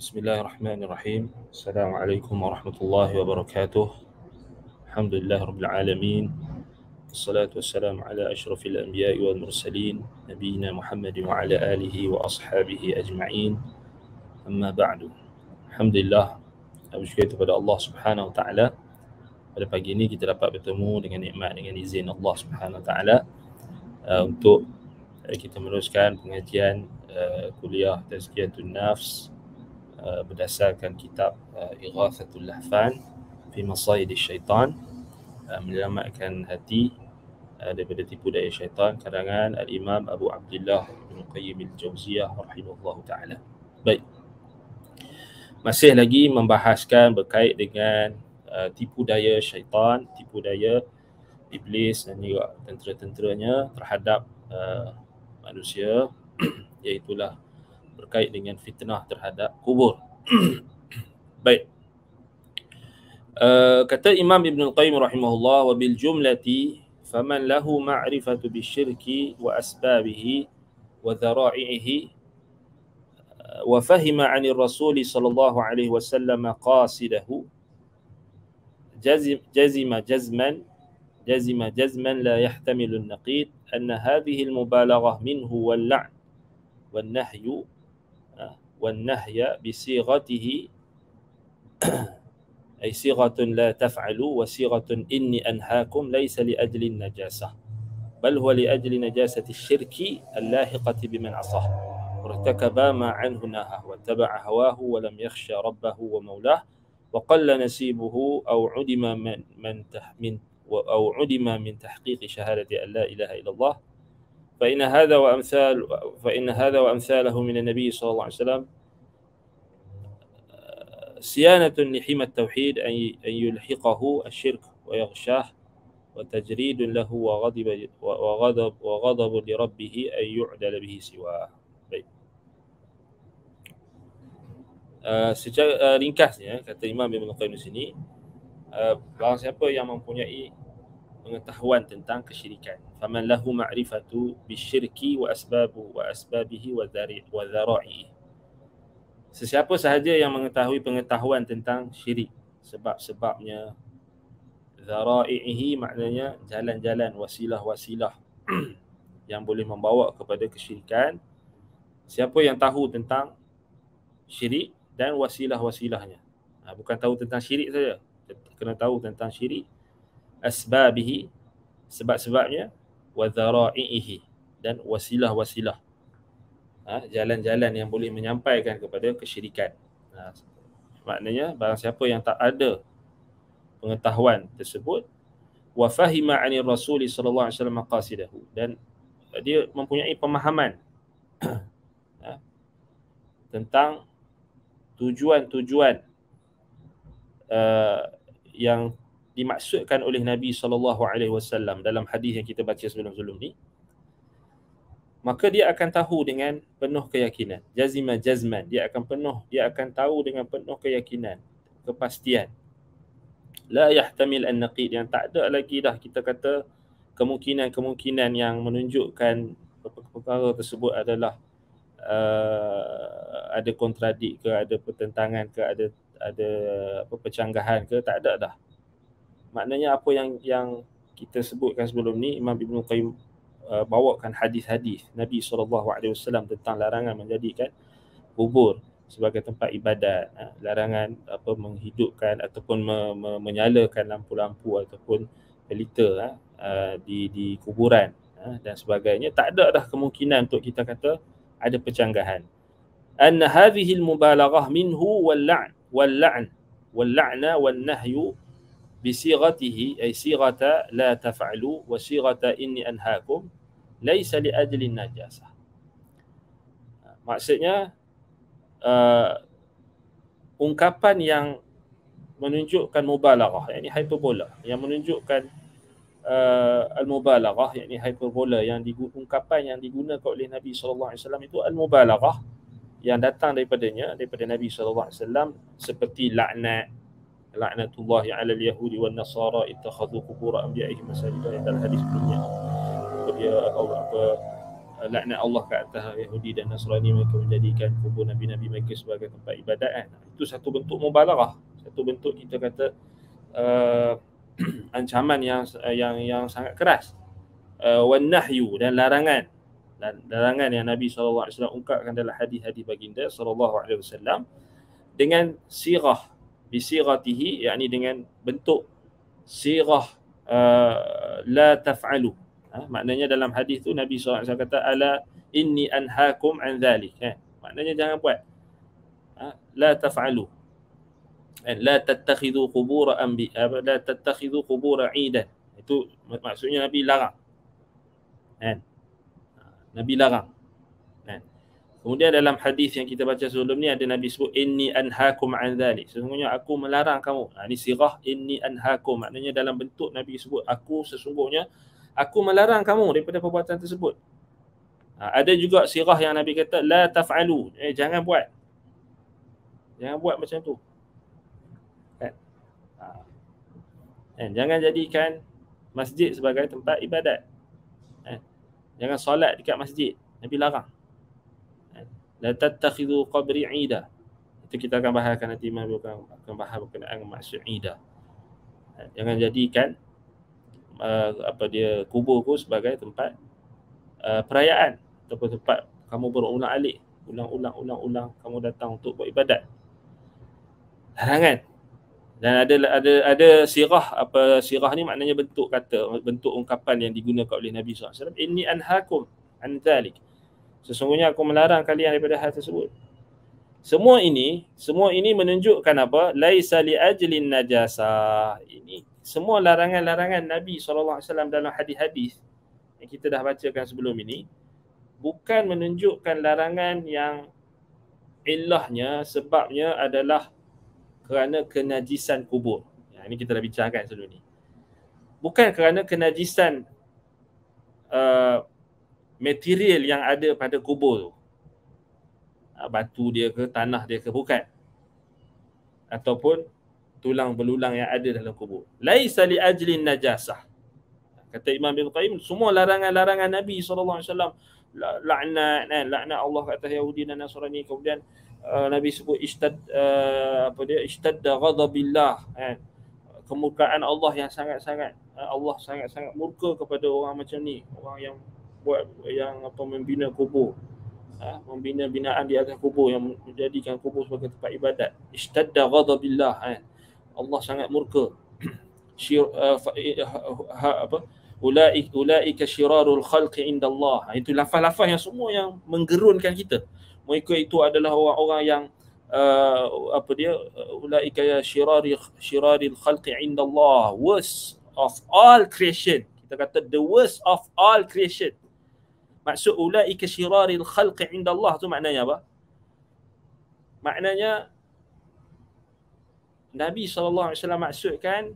Bismillahirrahmanirrahim. Assalamualaikum warahmatullahi wabarakatuh. Alhamdulillah Rabbil Alamin. Assalatu wassalamu ala ashrafil anbiya wal mursalin Nabiyina Muhammadin wa ala alihi wa ashabihi ajma'in. Amma ba'du. Alhamdulillah, aku syukur kepada Allah Subhanahu wa ta'ala. Pada pagi ini kita dapat bertemu dengan nikmat dengan izin Allah Subhanahu wa ta'ala untuk kita meneruskan pengajian kuliah Tazkiyatun Nafs berdasarkan kitab Ighathah al-Lahfan fi Masayid al-Shaytan, menyelamatkan hati daripada tipu daya syaitan, karangan Al-Imam Abu Abdullah Ibn Qayyim al-Jawziyyah rahimahullahu ta'ala. Baik, masih lagi membahaskan berkait dengan tipu daya syaitan, tipu daya iblis dan juga tentera-tenteranya terhadap manusia, iaitulah berkait dengan fitnah terhadap kubur. Baik. Kata Imam Ibn Qayyim rahimahullah, wa bil jumlati faman lahu ma'rifatu bisyirki wa asbabihi wa dhara'ihi wa fahima 'anil rasul sallallahu alaihi wasallam qasidahu jazima jazman la yahtamilu an-naqid anna hadhihi al-mubalaghah minhu wal la'n wal nahyu والنهي بصيغته أي صيغة لا تفعلوا وصيغة إني أنهاكم ليس لأجل النجاسة بل هو لأجل نجاسة الشرك اللاحقة بمن عصاه وارتكب ما عنه نهاه واتبع هواه ولم يخشى ربه ومولاه وقل نسيبه أو عدم من تحقيق شهادة أن لا إله إلا الله فإن هذا وأمثاله من النبي صلى الله عليه وسلم صيانة لحمى التوحيد أن يلحقه الشرك ويغشاه وتجريد له وغضب لربه أن يعدل به سواه. Baik. Secara ringkasnya, kata Imam Ibn Qayyim di sini, barang siapa yang mempunyai pengetahuan tentang kesyirikan, faman lahu ma'rifatu bisyirki wa asbabihi wa dhara'ihi, sesiapa sahaja yang mengetahui pengetahuan tentang syirik, sebab-sebabnya, dhara'ihi maknanya jalan-jalan, wasilah-wasilah yang boleh membawa kepada kesyirikan. Siapa yang tahu tentang syirik dan wasilah-wasilahnya, bukan tahu tentang syirik saja, kena tahu tentang syirik, asbabihi, sebab-sebabnya, wa dhara'ihi, dan wasilah-wasilah, jalan-jalan yang boleh menyampaikan kepada kesyirikan. Maknanya barang siapa yang tak ada pengetahuan tersebut, wa fahima 'anil rasul sallallahu alaihi wasallam qasidahu, dan dia mempunyai pemahaman tentang tujuan-tujuan yang dimaksudkan oleh Nabi SAW dalam hadis yang kita baca sebelum ni, maka dia akan tahu dengan penuh keyakinan. Jazima jazman, dia akan tahu dengan penuh keyakinan, kepastian. La yahtamil an-naqid, yang tak ada lagi dah kita kata kemungkinan-kemungkinan yang menunjukkan perkara tersebut adalah ada kontradik ke, ada pertentangan ke, ada percanggahan ke, tak ada dah. Maknanya apa yang kita sebutkan sebelum ni, Imam Ibn Qayyim bawakan hadis-hadis Nabi SAW tentang larangan menjadikan kubur sebagai tempat ibadat, larangan menghidupkan ataupun menyalakan lampu-lampu ataupun pelita di kuburan dan sebagainya. Tak ada dah kemungkinan untuk kita kata ada percanggahan. Anna hadhihi al-mubalaghah minhu wal-la'na wan-nahyu بصيغته أي صيغة لا تفعلوا وصيغة إني أنهاكم ليس لأجل النجاسة. Maksudnya ungkapan yang menunjukkan mubalaghah, yakni hyperbola, yang menunjukkan al-mubalaghah, yakni hyperbola, yang ungkapan yang digunakan oleh Nabi SAW itu al-mubalaghah, yang datang daripada Nabi SAW, seperti laknatullahi 'alal yahudi wan nasara ittakhadhu qubur anbiya'ihim masajida, dalam hadis dunia. Dia apa laknat Allah ke atas Yahudi dan Nasrani, mereka menjadikan kubur Nabi-Nabi mereka sebagai tempat ibadat kan? Itu satu bentuk mubalaghah, satu bentuk kita kata ancaman yang sangat keras. Wan nahyu, dan larangan yang Nabi SAW ungkapkan dalam hadis-hadis baginda SAW dengan sirah, bisiratihi, yakni dengan bentuk sirah la taf'alu. Maknanya dalam hadis tu Nabi SAW kata ala inni anhaakum an dhalik, maknanya jangan buat. La taf'alu, la tattakhidhu qubur anbiya, la tattakhidhu qubur aidan. Itu maksudnya Nabi larang. Nabi larang. Kemudian dalam hadis yang kita baca sebelum ni ada Nabi sebut inni anhaakum an dhalik, sesungguhnya aku melarang kamu. Ini sirah inni anhaakum, maknanya dalam bentuk Nabi sebut aku, sesungguhnya aku melarang kamu daripada perbuatan tersebut. Ada juga sirah yang Nabi kata la taf'alu, jangan buat. Jangan buat macam tu. Jangan jadikan masjid sebagai tempat ibadat. Jangan solat dekat masjid. Nabi larang. La tattakhidhu qabri 'ida. Itu kita akan bahaskan nanti, akan bahas berkenaan maksud 'ida. Jangan jadikan kuburku sebagai tempat perayaan ataupun tempat kamu berulang-alik, ulang-ulang kamu datang untuk buat ibadat. Larangan. Dan ada sirah, sirah ni maknanya bentuk kata, bentuk ungkapan yang digunakan oleh Nabi sallallahu alaihi wasallam, inni anhaakum an dhalik, sesungguhnya aku melarang kalian daripada hal tersebut. Semua ini menunjukkan apa? Laisa li ajlin najasah. Ini semua larangan-larangan Nabi sallallahu alaihi wasallam dalam hadis-hadis yang kita dah bacakan sebelum ini bukan menunjukkan larangan yang illahnya, sebabnya adalah kerana kenajisan kubur. Ini kita dah bicarakan sebelum ni. Bukan kerana kenajisan material yang ada pada kubur tu. Batu dia ke, tanah dia ke, bukan. Ataupun tulang belulang yang ada dalam kubur. Laisa li ajlin najasah. Kata Imam Ibn Qayyim, semua larangan-larangan Nabi SAW, laknat Allah kat atas Yahudi dan Nasrani, kemudian Nabi sebut ishtadda ghadabillah, kemurkaan Allah yang sangat-sangat, Allah sangat-sangat murka kepada orang macam ni, orang yang buat membina kubur, membina binaan di atas kubur yang menjadikan kubur sebagai tempat ibadat. Ishtadda ghadabillah, Allah sangat murka. Ulaika syirarul khalqi indallah. Itu lafaz-lafaz yang semua yang menggerunkan kita. Mereka itu adalah orang-orang yang ulaika syiraril khalqi indallah, worst of all creation. Kita kata the worst of all creation. Maksud ulaika syiraril khalqi indallah tu maknanya apa? Maknanya Nabi SAW maksudkan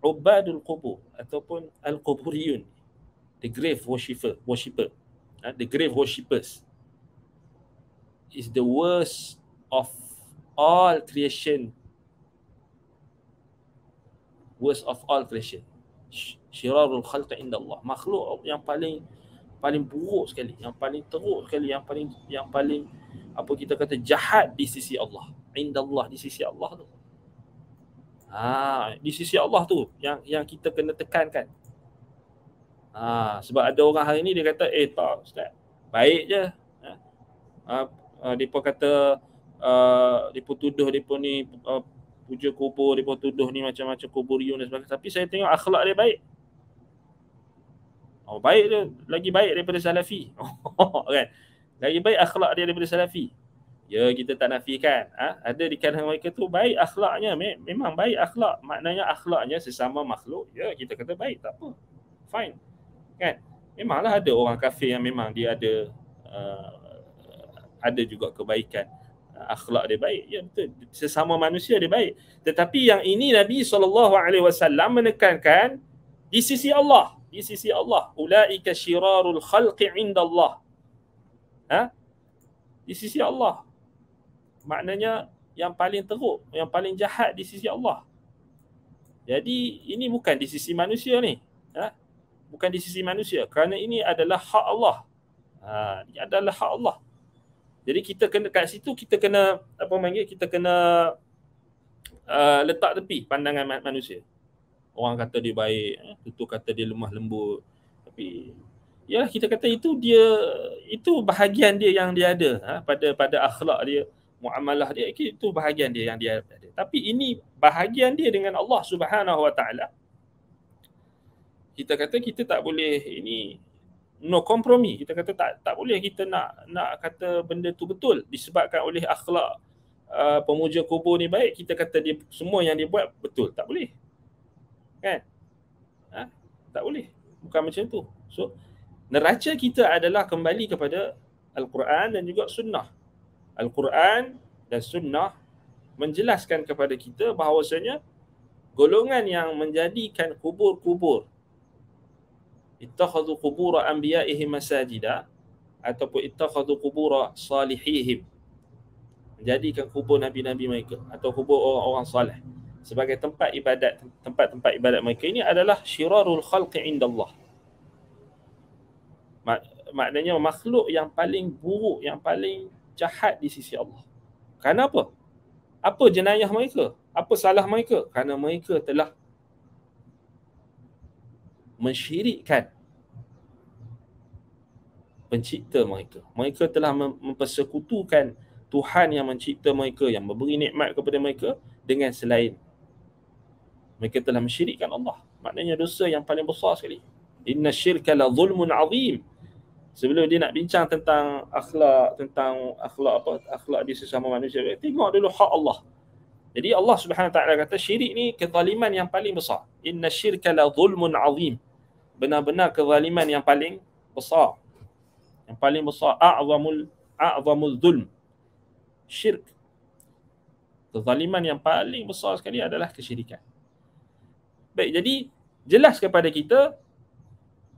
ubadul qubur ataupun al-quburiyun, the grave worshipper. The grave worshippers is the worst of all creation. Worst of all creation. Syirarul khalqi indallah. Makhluk yang paling buruk sekali, yang paling teruk sekali, yang paling jahat di sisi Allah. Indallah, di sisi Allah tu. Di sisi Allah tu yang kita kena tekankan. Sebab ada orang hari ni dia kata tak ustaz, baik je. Depa kata depa tuduh depa ni puja kubur, depa tuduh ni macam-macam kuburiun dan sebagainya, tapi saya tengok akhlak dia baik. Baik dia, lagi baik daripada salafi. Kan? Lagi baik akhlak dia daripada salafi. Ya, kita tak nafikan. Ada di kalangan mereka tu baik akhlaknya, memang baik akhlak. Maknanya akhlaknya sesama makhluk. Ya, kita kata baik, tak apa. Fine. Kan? Memanglah ada orang kafir yang memang dia ada juga kebaikan, akhlak dia baik, ya betul, sesama manusia dia baik. Tetapi yang ini Nabi SAW menekankan di sisi Allah, di sisi Allah. Ulaika syirarul khalqi indallah. Di sisi Allah. Maknanya yang paling teruk, yang paling jahat di sisi Allah. Jadi ini bukan di sisi manusia ni. bukan di sisi manusia, kerana ini adalah hak Allah. Ini adalah hak Allah. Jadi kita kena kat situ, kita kena apa panggil, kita kena letak tepi pandangan manusia. Orang kata dia baik, tentu kata dia lemah lembut, tapi yalah, kita kata itu bahagian dia yang dia ada, pada akhlak dia, muamalah dia, itu bahagian dia yang dia ada. Tapi ini bahagian dia dengan Allah Subhanahu Wa Taala. Kita kata kita tak boleh, ini no kompromi. Kita kata tak boleh kita nak kata benda tu betul disebabkan oleh akhlak pemuja kubur ni baik, kita kata dia semua yang dia buat betul. Tak boleh. Kan? Tak boleh. Bukan macam tu. So neraca kita adalah kembali kepada Al-Quran dan juga Sunnah. Al-Quran dan Sunnah menjelaskan kepada kita bahawasanya golongan yang menjadikan kubur-kubur, ittakhadhu qubura anbiya'ihim masajida, ataupun ittakhadhu qubura salihihim, menjadikan kubur nabi-nabi mereka atau kubur orang-orang salih sebagai tempat ibadat, tempat-tempat ibadat mereka, ini adalah syirarul khalqi indallah. Maknanya makhluk yang paling buruk, yang paling jahat di sisi Allah. Kenapa? Apa jenayah mereka? Apa salah mereka? Kerana mereka telah mensyirikkan pencipta mereka. Mereka telah mempersekutukan Tuhan yang mencipta mereka, yang memberi nikmat kepada mereka dengan selain. Mereka telah mensyirikkan Allah. Maknanya dosa yang paling besar sekali. Inna syirka la zulmun azim. Sebelum dia nak bincang tentang akhlak, akhlak di sesama manusia, tengok dulu hak Allah. Jadi Allah Subhanahu Wa Taala kata syirik ni kezaliman yang paling besar. Inna syirka la zulmun azim. Benar-benar kezaliman yang paling besar. Yang paling besar, a'zamul zulm. Syirik. Kezaliman yang paling besar sekali adalah kesyirikan. Baik, jadi jelas kepada kita,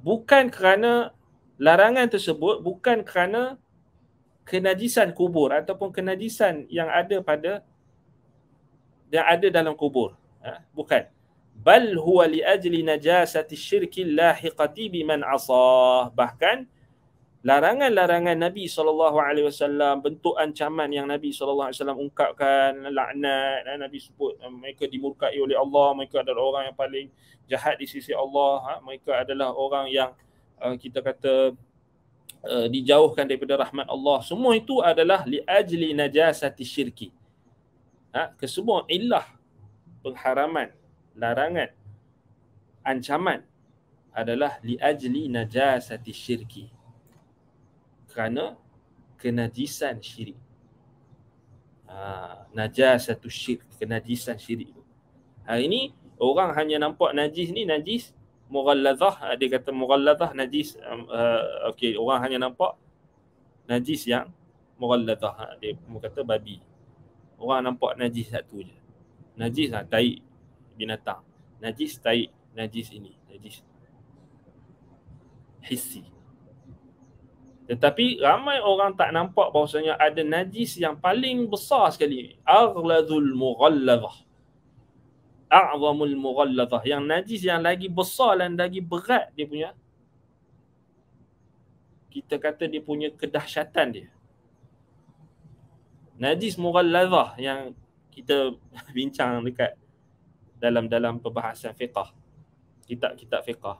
bukan kerana larangan tersebut, bukan kerana kenajisan kubur ataupun kenajisan yang ada pada, yang ada dalam kubur. Bukan. Bal huwa li ajli najasati syirki lahiqati biman asah. Bahkan larangan-larangan Nabi SAW, bentuk ancaman yang Nabi SAW ungkapkan, laknat, Nabi sebut mereka dimurkai oleh Allah, mereka adalah orang yang paling jahat di sisi Allah, mereka adalah orang yang kita kata dijauhkan daripada rahmat Allah. Semua itu adalah li ajli najasati syirki. Kesemua illah pengharaman, larangan, ancaman adalah li ajli najasati syirki, kerana kenajisan syirik. Najasatu syirik, kenajisan syirik. Hari ini orang hanya nampak najis ni najis mughallazah, dia kata mughallazah najis, okey, orang hanya nampak najis yang mughallazah, dia kata babi. Orang nampak najis satu je. Najis tai binatang. Najis tai, najis ini, najis hissi. Tetapi ramai orang tak nampak bahawasanya ada najis yang paling besar sekali, aghlazul mughallazah. A'zamul mughallazah, yang najis yang lagi besar dan lagi berat dia punya, kita kata dia punya kedahsyatan dia. Najis mughallazah yang kita bincang dekat dalam perbahasan fiqah, kitab-kitab fiqah.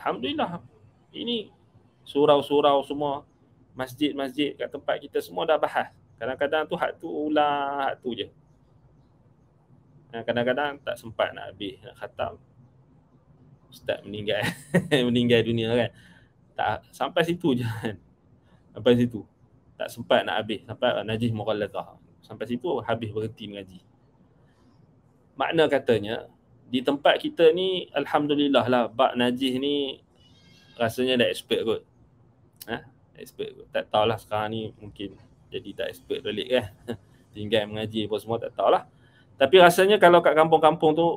Alhamdulillah, ini surau-surau semua, masjid-masjid kat tempat kita semua dah bahas. Kadang-kadang tu hak tu ulang, hak tu je. Kadang-kadang tak sempat nak habis, nak khatam. Ustaz meninggal, meninggal dunia kan. Tak, sampai situ je kan. Sampai situ. Tak sempat nak habis, sampai najis mughallazah. Sampai situ habis, berhenti mengaji. Makna katanya, di tempat kita ni, alhamdulillah lah, bab najis ni rasanya dah expert kot. Expert kot. Tak tahulah sekarang ni mungkin jadi tak expert balik kan. Tinggal mengaji apa semua tak tahulah. Tapi rasanya kalau kat kampung-kampung tu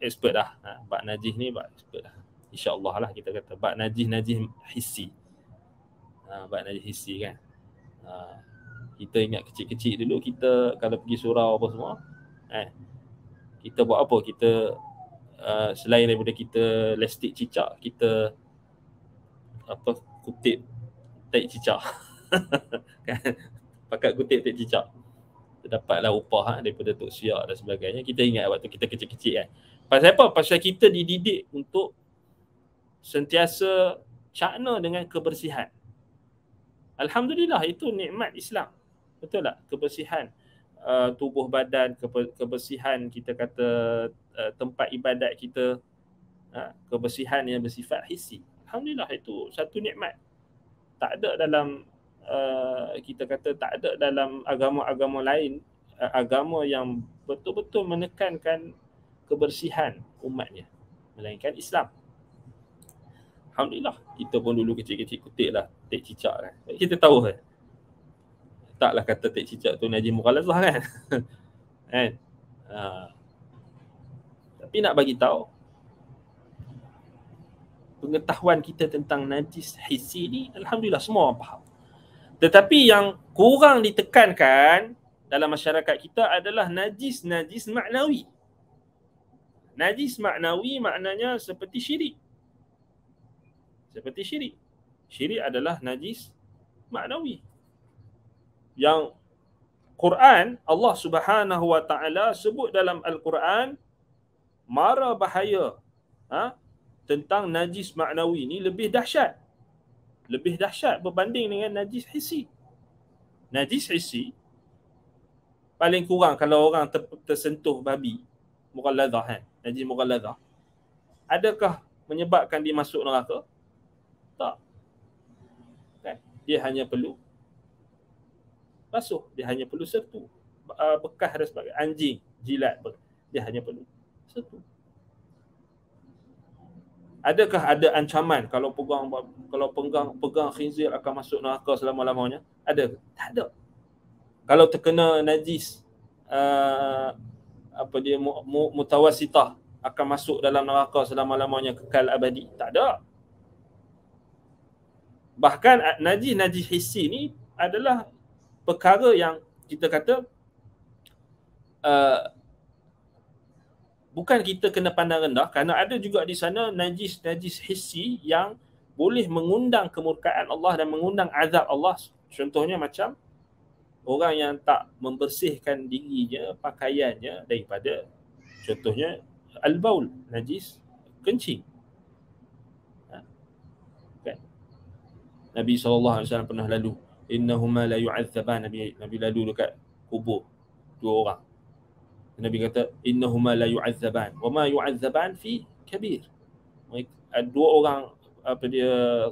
expert dah. Bak najis ni bak expert dah. InsyaAllah lah kita kata bak najis-najis hissi. Bak najis hissi kan. Kita ingat kecil-kecil dulu kita kalau pergi surau apa semua. Kita buat apa? Kita selain daripada kita lastik cicak, kita apa, kutip taik cicak. Kan? Pakat kutip taik cicak. Dapatlah upah daripada Tok Syak dan sebagainya. Kita ingat waktu kita kecil-kecil kan. Pasal apa? Pasal kita dididik untuk sentiasa cakna dengan kebersihan. Alhamdulillah, itu nikmat Islam. Betul tak? Kebersihan tubuh badan, kebersihan kita kata tempat ibadat kita, kebersihan yang bersifat hissi. Alhamdulillah, itu satu nikmat. Tak ada dalam kita kata tak ada dalam agama-agama lain, agama yang betul-betul menekankan kebersihan umatnya, melainkan Islam. Alhamdulillah, kita pun dulu kecil-kecil kutip lah tek cicak kan. Kita tahu kan? Taklah kata tek cicak tu najis mukhalazah kan. Kan? Tapi nak bagi tahu pengetahuan kita tentang najis hissi ni, alhamdulillah semua orang faham. Tetapi yang kurang ditekankan dalam masyarakat kita adalah najis-najis maknawi. Najis maknawi maknanya seperti syirik. Seperti syirik. Syirik adalah najis maknawi. Yang Quran, Allah Subhanahu Wa Taala sebut dalam Al-Quran mara bahaya tentang najis maknawi ni lebih dahsyat. Lebih dahsyat berbanding dengan najis hissi. Najis hissi paling kurang kalau orang tersentuh babi mughalazah kan. Najis mughalazah. Adakah menyebabkan dia masuk neraka? Tak. Kan? Dia hanya perlu basuh, dia hanya perlu sertu bekas dan sebagainya, anjing jilat dia hanya perlu sertu. Adakah ada ancaman kalau pegang khinzir akan masuk neraka selama-lamanya? Ada? Tak ada. Kalau terkena najis mutawasitah akan masuk dalam neraka selama-lamanya kekal abadi? Tak ada. Bahkan najis-najis hissi ni adalah perkara yang kita kata bukan kita kena pandang rendah, kerana ada juga di sana najis-najis hissi yang boleh mengundang kemurkaan Allah dan mengundang azab Allah. Contohnya macam orang yang tak membersihkan dirinya, pakaiannya daripada contohnya al-baul, najis kencing. Kan? Nabi SAW pernah lalu, innahuma la yu'adzaban, Nabi lalu dekat kubur dua orang. Nabi kata innahuma la yu'adzaban wa ma yu'adzaban fi kabir. Dua orang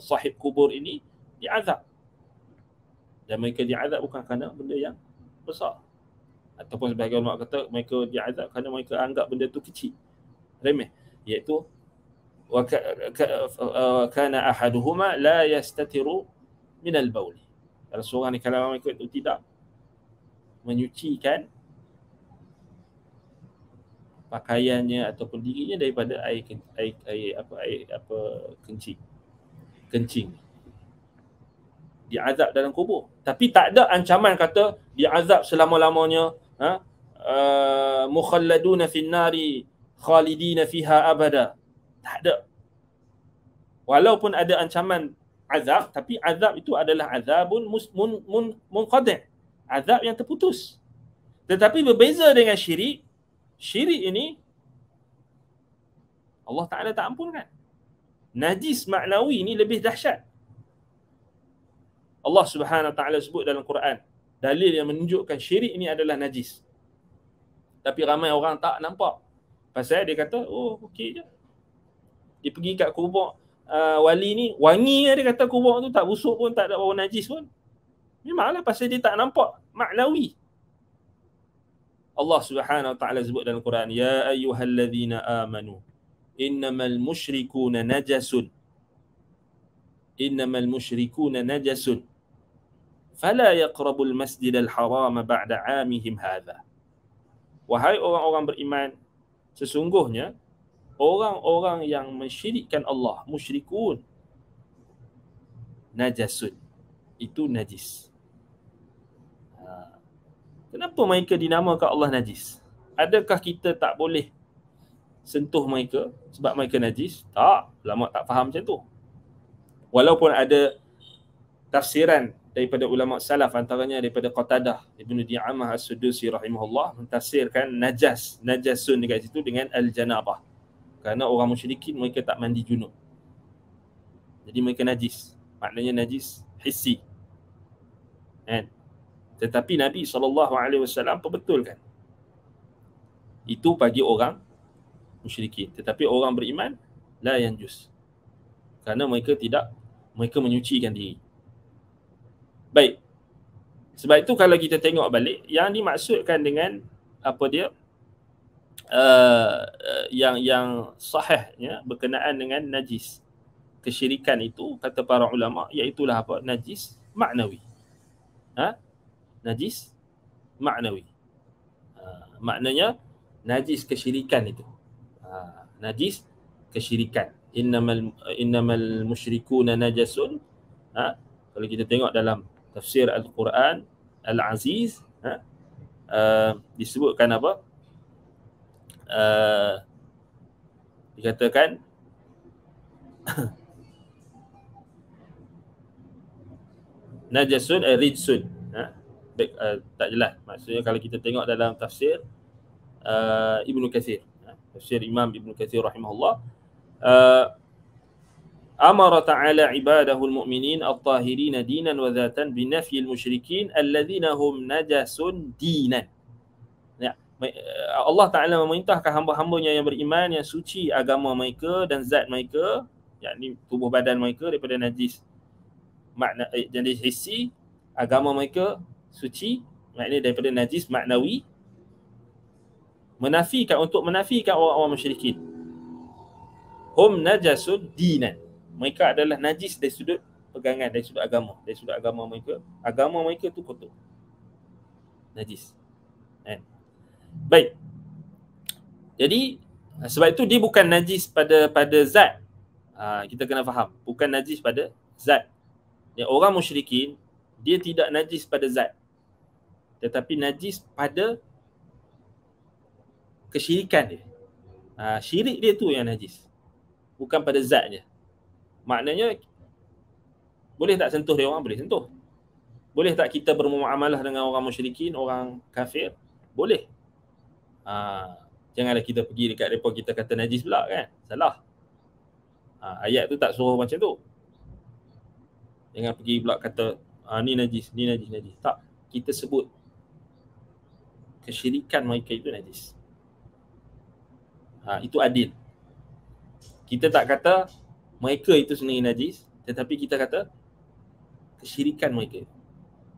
sahib kubur ini diazab. Dan mereka diazab bukan kerana benda yang besar. Ataupun sebahagian ulama kata mereka diazab kerana mereka anggap benda tu kecil. Remeh, iaitu wa kana ahaduhuma la yastatiru min al-bawl. Kalau seorang ni kalau mereka itu tidak menyucikan pakaiannya ataupun dirinya daripada air kencing. Diazab dalam kubur. Tapi tak ada ancaman kata diazab selama-lamanya, mukhalladuna fin nari khalidina fiha abada. Tak ada. Walaupun ada ancaman azab, tapi azab itu adalah azabun munqadi', azab yang terputus. Tetapi berbeza dengan syirik. Syirik ini Allah Ta'ala tak ampunkan. Najis maknawi ini lebih dahsyat. Allah Subhanahu Wa Ta'ala sebut dalam Quran dalil yang menunjukkan syirik ini adalah najis. Tapi ramai orang tak nampak. Pasal dia kata, oh okey je. Dia pergi kat kubur wali ni, wangi dia kata kubur tu tak busuk pun, tak ada bau najis pun. Memanglah pasal dia tak nampak maknawi. Allah Subhanahu Wa Ta'ala sebut dalam Quran, ya ayyuhallazina amanu innamal musyrikuna najasun fala yaqrabul masjidal harama ba'da 'amihim hadha. Wahai orang-orang beriman, sesungguhnya orang-orang yang mensyirikkan Allah, musyrikun, najasun, itu najis. Kenapa mereka dinamakan Allah najis? Adakah kita tak boleh sentuh mereka sebab mereka najis? Tak, ulama tak faham macam tu. Walaupun ada tafsiran daripada ulama salaf, antaranya daripada Qatadah, Ibn Di'amah As-Sudusi rahimahullah, mentafsirkan najasun dekat situ dengan al-janabah. Kerana orang musyrikin mereka tak mandi junub. Jadi mereka najis. Maknanya najis hissi. Kan? Tetapi Nabi SAW perbetulkan. Itu bagi orang musyrikin. Tetapi orang beriman la yanjus. Kerana mereka menyucikan diri. Baik. Sebab itu kalau kita tengok balik, yang dimaksudkan dengan yang sahihnya berkenaan dengan najis, kesyirikan itu, kata para ulama, iaitulah apa? Najis maknawi. Najis maknawi. Maknanya najis kesyirikan itu. Najis kesyirikan. Innamal musyrikuna najasun. Kalau kita tengok dalam tafsir Al-Quran Al-Aziz, disebutkan apa? Dikatakan najasun rijsun. Tak jelas. Maksudnya kalau kita tengok dalam tafsir Ibn Katsir, tafsir Imam Ibn Katsir rahimahullah, amara ta'ala ibadahul mu'minin at-tahirina dinan wa dhatan binafi al-musyrikin alladhina hum najasun dinan. Ya, Allah Ta'ala memerintahkan hamba-hambanya yang beriman, yang suci agama mereka dan zat mereka, yakni tubuh badan mereka daripada najis. Makna jadi hissi, agama mereka suci, maknanya daripada najis maknawi. Menafikan, untuk menafikan orang-orang musyrikin. Hum najasun dinan. Mereka adalah najis dari sudut pegangan, dari sudut agama. Dari sudut agama mereka. Agama mereka tu kotor. Najis. Baik. Jadi, sebab itu dia bukan najis pada zat. Kita kena faham. Bukan najis pada zat. Yang orang musyrikin, dia tidak najis pada zat. Tetapi najis pada kesyirikan dia. Syirik dia tu yang najis. Bukan pada zatnya. Maknanya, boleh tak sentuh dia orang? Boleh sentuh. Boleh tak kita bermuamalah dengan orang musyrikin, orang kafir? Boleh. Janganlah kita pergi dekat mereka, kita kata najis pula kan? Salah. Ayat tu tak suruh macam tu. Jangan pergi pula kata, ni najis. Tak. Kita sebut kesyirikan mereka itu najis. Itu adil. Kita tak kata mereka itu sendiri najis, tetapi kita kata kesyirikan mereka.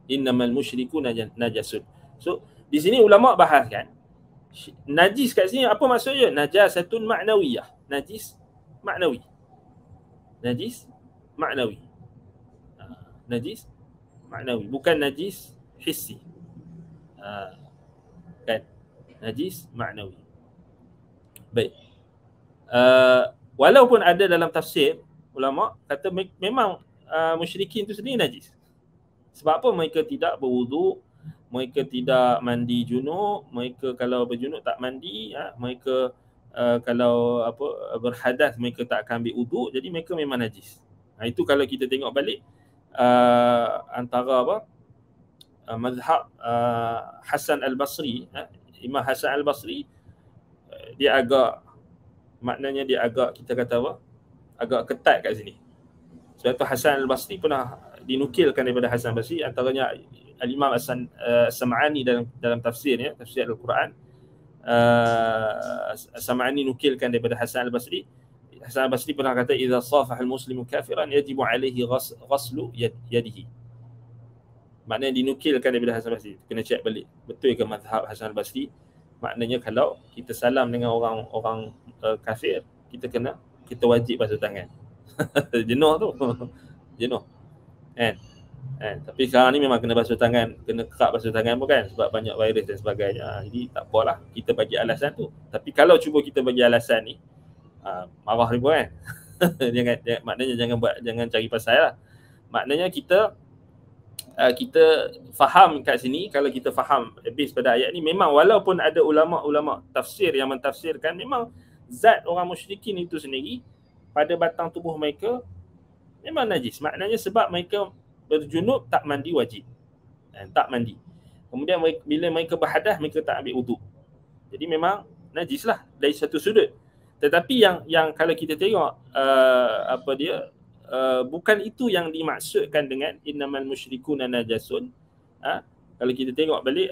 Innamal musyrikuna najasun. So, di sini ulama bahaskan najis kat sini apa maksudnya? Najasatun ma'nawiyah. Najis maknawi. Najis maknawi. Najis maknawi, bukan najis hissi. Kan? Najis maknawi. Baik. Walaupun ada dalam tafsir, ulama' kata memang musyrikin itu sendiri najis. Sebab apa? Mereka tidak berwuduk, mereka tidak mandi junub, mereka kalau berjunub tak mandi, mereka kalau berhadas mereka tak akan ambil wuduk, jadi mereka memang najis. Itu kalau kita tengok balik antara mazhab Hasan al-Basri, Imam Hasan al-Basri, dia agak, maknanya dia agak, kita kata apa? Agak ketat kat sini. Sebab tu Hasan al-Basri pernah dinukilkan daripada Hasan al-Basri, antaranya Al-Imam As-Samani dalam tafsirnya, tafsir Al-Quran. As-Samani nukilkan daripada Hasan al-Basri. Hasan al-Basri pernah kata, "Idza safaha al-muslimu kafiran yajibu alaihi ghaslu yadihi." Maknanya dinukilkan daripada Hasan al-Basri. Kena check balik. Betul ke mazhab Hasan al-Basri? Maknanya kalau kita salam dengan orang kafir, kita wajib basuh tangan. Jenuh tu. Jenuh. Kan? Tapi sekarang ni memang kena basuh tangan, kena kerap basuh tangan pun kan, sebab banyak virus dan sebagainya. Jadi tak apalah, kita bagi alasan tu. Tapi kalau cuba kita bagi alasan ni, marah dia pun kan. jangan, maknanya jangan cari pasal lah. Maknanya kita faham kat sini, kalau kita faham based pada ayat ni, memang walaupun ada ulama' tafsir yang mentafsirkan, memang zat orang musyrikin itu sendiri pada batang tubuh mereka memang najis. Maknanya sebab mereka berjunub tak mandi wajib. Tak mandi. Kemudian mereka, bila mereka berhadas, mereka tak ambil uduk. Jadi memang najislah dari satu sudut. Tetapi yang kalau kita tengok bukan itu yang dimaksudkan dengan innamal musyrikuna najasun. Kalau kita tengok balik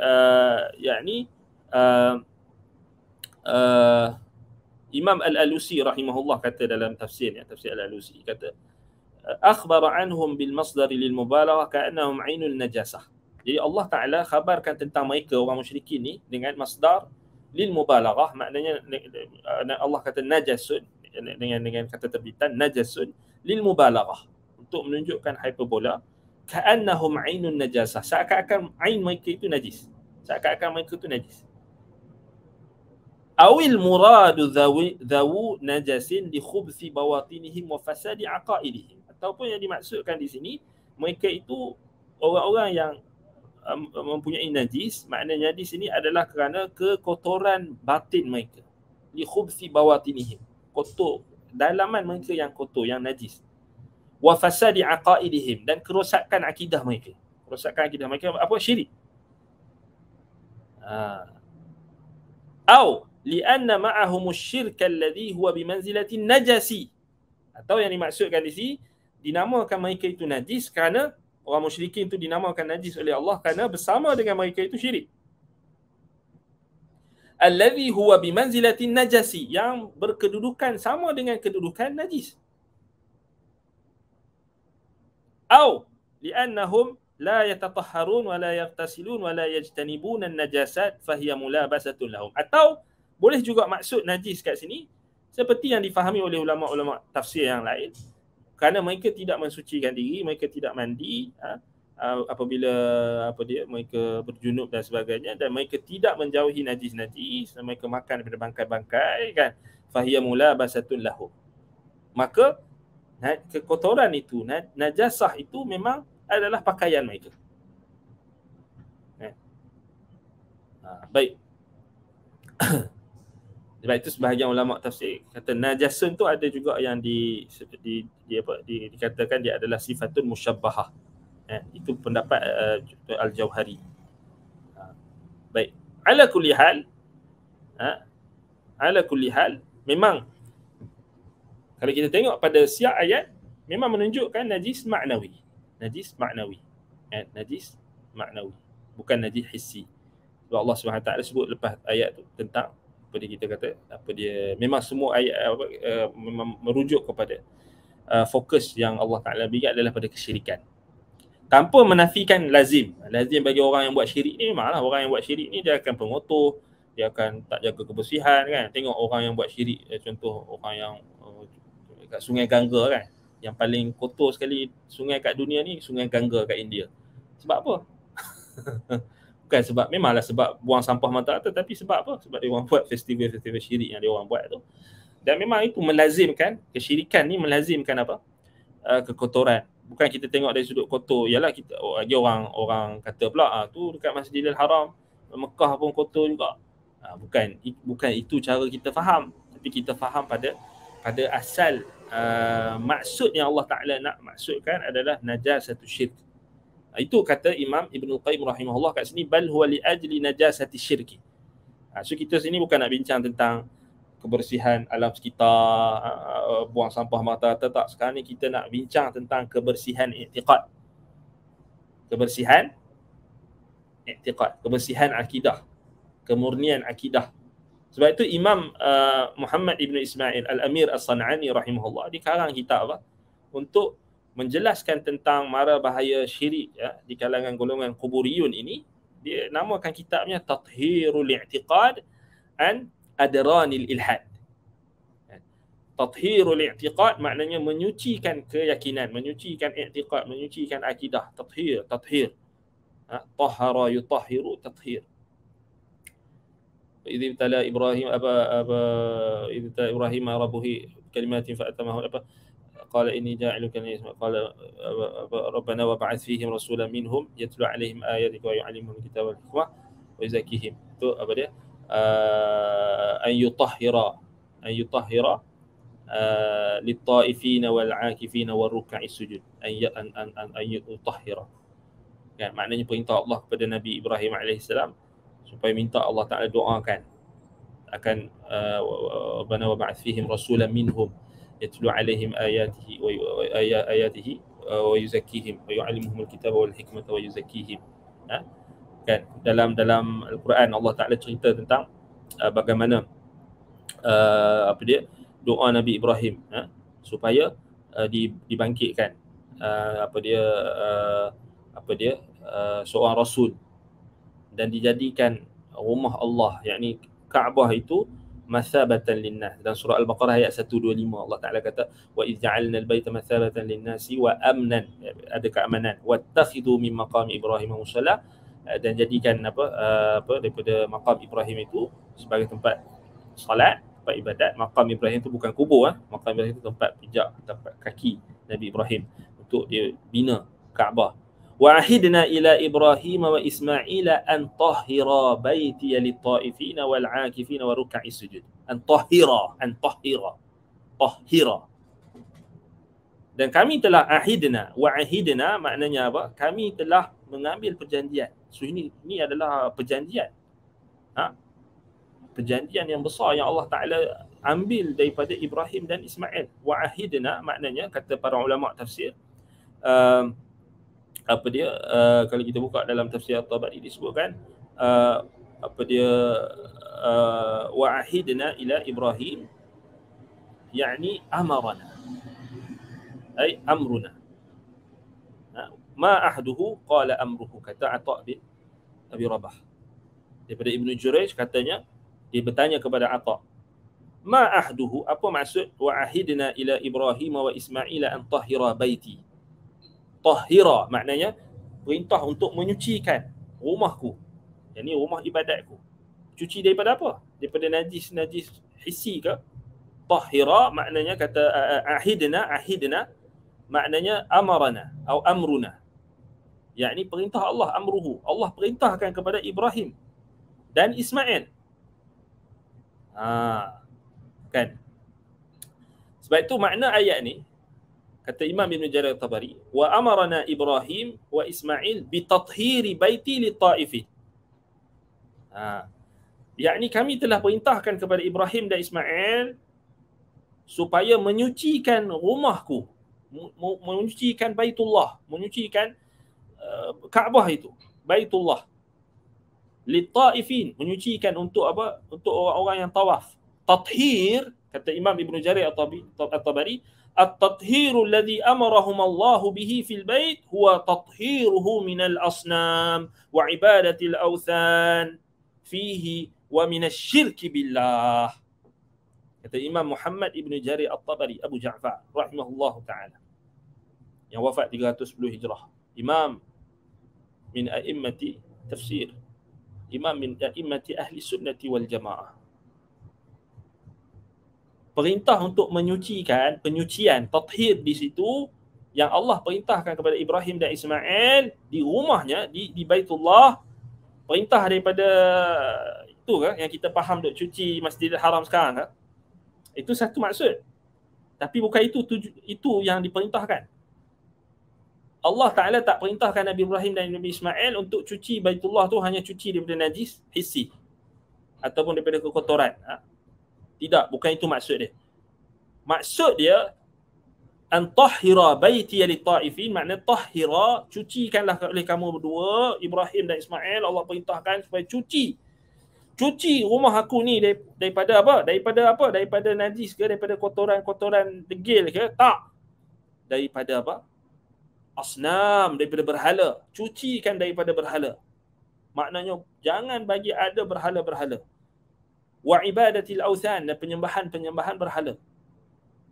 Imam Al-Alusi rahimahullah kata dalam tafsirnya, tafsir Al-Alusi kata akhbara anhum bil masdar lil mubalaghah ka'annahum ainul najasah. Jadi Allah Taala khabarkan tentang mereka orang musyrikin ni dengan masdar lil mubalaghah, maknanya Allah kata najasun dengan kata terbitan najasun lil mubalaghah untuk menunjukkan hyperbola. Ka'annahum ainun najasah, seakan-akan ain mereka itu najis, seakan-akan mereka itu najis. Awil muradu dhawu najasin li khubthi bawatinihim wa fasadi aqaidihim, ataupun yang dimaksudkan di sini mereka itu orang-orang yang mempunyai najis, maknanya di sini adalah kerana kekotoran batin mereka, li khubthi bawatinihim, kotor dalaman mereka yang kotor, yang najis. Wa fasadi aqaidihim, dan kerosakan akidah mereka. Kerosakan akidah mereka apa? Syirik. Au li'anna ma'ahum asy-syirka alladhi huwa bi manzilati najasi. Atau yang dimaksudkan di sini dinamakan mereka itu najis kerana orang musyrikin itu dinamakan najis oleh Allah kerana bersama dengan mereka itu syirik. Alladhi huwa bi manzilati najasi, yang berkedudukan sama dengan kedudukan najis. Au li'annahum la yatatahharun wa la yaghtasilun wa la yajtanibun an-najasat fahiya mulabasatun lahum. Atau boleh juga maksud najis kat sini seperti yang difahami oleh ulama-ulama tafsir yang lain, kerana mereka tidak mensucikan diri, mereka tidak mandi apabila mereka berjunub dan sebagainya, dan mereka tidak menjauhi najis-najis, mereka makan daripada bangkai-bangkai kan, fahiya mulabasatun lahum, maka kekotoran itu, najasah itu memang adalah pakaian mereka. Baik. Sebab itu sebahagian ulama tafsir kata najasun tu ada juga yang dikatakan dia adalah sifatun musyabbahah. Itu pendapat Al-Jawhari. Baik. Ala kulli hal memang kalau kita tengok pada siak ayat memang menunjukkan najis maknawi. Najis maknawi. Najis maknawi. Bukan najis hissi. Sebab Allah SWT sebut lepas ayat tu tentang apa dia, kita kata apa dia, memang semua ayat merujuk kepada fokus yang Allah Taala bagi adalah pada kesyirikan. Tanpa menafikan lazim. Lazim bagi orang yang buat syirik ni memanglah orang yang buat syirik ni dia akan pengotor, dia akan tak jaga kebersihan kan. Tengok orang yang buat syirik, contoh orang yang kat Sungai Gangga kan, yang paling kotor sekali sungai kat dunia ni, Sungai Gangga kat India. Sebab apa? Bukan sebab, memanglah sebab buang sampah mata atas, tapi sebab apa? Sebab dia orang buat festival-festival syirik yang dia orang buat tu. Dan memang itu melazimkan, kesyirikan ni melazimkan apa? Kekotoran. Bukan kita tengok dari sudut kotor, ialah kita dia orang kata pula tu dekat Masjidil Haram Mekah pun kotor juga. Bukan itu cara kita faham, tapi kita faham pada asal maksud yang Allah Ta'ala nak maksudkan adalah najasatu syirk. Itu kata Imam Ibn Qayyim rahimahullah kat sini, bal huwa li ajli najasati syirki. So kita sini bukan nak bincang tentang kebersihan alam sekitar, buang sampah mata atas, tak. Sekarang ni kita nak bincang tentang kebersihan i'tiqad. Kebersihan i'tiqad, kebersihan akidah, kemurnian akidah. Sebab itu Imam Muhammad Ibn Ismail Al-Amir As-Sanani rahimahullah di karang kitab untuk menjelaskan tentang mara bahaya syirik di kalangan golongan kuburiyun ini. Dia namakan kitabnya Tathir al-I'tiqad an Adranil Ilhad. Tathir al-I'tiqad maknanya menyucikan keyakinan, menyucikan i'tiqad, menyucikan akidah. Tathir. Tahara yutahhiru tathir. Idza tala Ibrahim idza Ibrahim rabbuhu kalimatin fa atamahu qala inni ja'iluka isma qala rabbana wa ba'ath fihim rasulan minhum yatlu 'alaihim ayatika wa yu'allimuhum kitaba wal hikmah wa yuzakkihim. Tu apa dia? An yutahhira أن يطهر للطائفين والعاكفين والركع السجود أن يطهر. Kan, maknanya perintah Allah kepada Nabi Ibrahim AS supaya minta Allah Ta'ala doakan akan Rabbana wab'ats fihim rasulan minhum yatlu alaihim ayatihi wa yuzakkihim wa yu'allimuhumul kitaba wal hikmata wa yuzakkihim. Ha? Kan, dalam Al-Quran Allah Ta'ala cerita tentang bagaimana doa Nabi Ibrahim supaya dibangkitkan seorang rasul dan dijadikan rumah Allah yakni Kaabah itu masabatan linnas. Dan surah Al-Baqarah ayat 125 Allah Taala kata wa idz ja'alnal baita masabatan linnasi wa amnan, ada keamanan, wattakhidhu min maqami Ibrahim musalla, dan jadikan daripada maqam Ibrahim itu sebagai tempat salat, tempat ibadat. Maqam Ibrahim itu bukan kubur, maqam Ibrahim itu tempat pijak, tempat kaki Nabi Ibrahim untuk dia bina Kaabah. وَعَهِدْنَا إِلَىٰ إِبْرَاهِيمَ وَإِسْمَعِيلَ أَنْ طَهِّرَ بَيْتِيَ لِلطَّائِفِينَ وَالْعَاكِفِينَ وَرُكَّعِ السُّجُودِ. أَنْ طَهِّرَ. Dan kami telah wa'ahidna maknanya apa? Kami telah mengambil perjanjian. So ini adalah perjanjian. Perjanjian yang besar yang Allah Ta'ala ambil daripada Ibrahim dan Ismail. Wa'ahidna maknanya kata para ulama tafsir kalau kita buka dalam tafsir At-Tabari disebutkan wa'ahidna ila Ibrahim yakni amarana ay amruna ma ahduhu qala amruhu, kata Atha' bin Abi Rabah. Daripada Ibn Jaraj katanya dia bertanya kepada Atha' ma ahduhu, apa maksud wa'ahidna ila Ibrahim wa Ismail an tahira baiti. Tahira maknanya perintah untuk menyucikan rumahku. Yang ni rumah ibadatku. Cuci daripada apa? Daripada najis-najis hissi ke? Tahira maknanya kata ahidna maknanya amarana atau amruna. Yakni perintah Allah, amruhu. Allah perintahkan kepada Ibrahim dan Ismail. Kan? Sebab itu makna ayat ni kata Imam Ibn Jaraj At-Tabari wa amarna Ibrahim wa Ismail bi tathhiri baiti li ta'ifi. Yakni kami telah perintahkan kepada Ibrahim dan Ismail supaya menyucikan rumahku, menyucikan Baitullah, menyucikan Kaabah itu, Baitullah. Li ta'ifin, menyucikan untuk apa? Untuk orang-orang yang tawaf. Tathhir kata Imam Ibn Jaraj At-Tabari التطهير الذي أمرهم الله به في البيت هو تطهيره من الأصنام وعبادة الأوثان فيه ومن الشرك بالله. Kata Imam Muhammad Ibn Jaraj At-Tabari Abu Ja'far rahimahullahu ta'ala yang wafat 310 Hijrah, imam min a'immati tafsir, imam min a'immati ahli sunnati wal jamaah. Perintah untuk menyucikan, penyucian, tathir di situ yang Allah perintahkan kepada Ibrahim dan Ismail di rumahnya, di Baitullah. Perintah daripada itu ke yang kita faham duk cuci Masjidil Haram sekarang ke? Itu satu maksud. Tapi bukan itu yang diperintahkan. Allah Ta'ala tak perintahkan Nabi Ibrahim dan Nabi Ismail untuk cuci Baitullah tu hanya cuci daripada najis hissi ataupun daripada kekotoran. Tidak, bukan itu maksud dia. Maksud dia an tahira baiti li taifin, makna tahira, cucikanlah oleh kamu berdua, Ibrahim dan Ismail. Allah perintahkan supaya cuci rumah aku ni daripada apa? Daripada najis ke, daripada kotoran-kotoran degil ke? Tak. Daripada apa? Asnam, daripada berhala. Cucikan daripada berhala. Maknanya jangan bagi ada berhala-berhala. Wa ibadatil awthan, dan penyembahan-penyembahan berhala.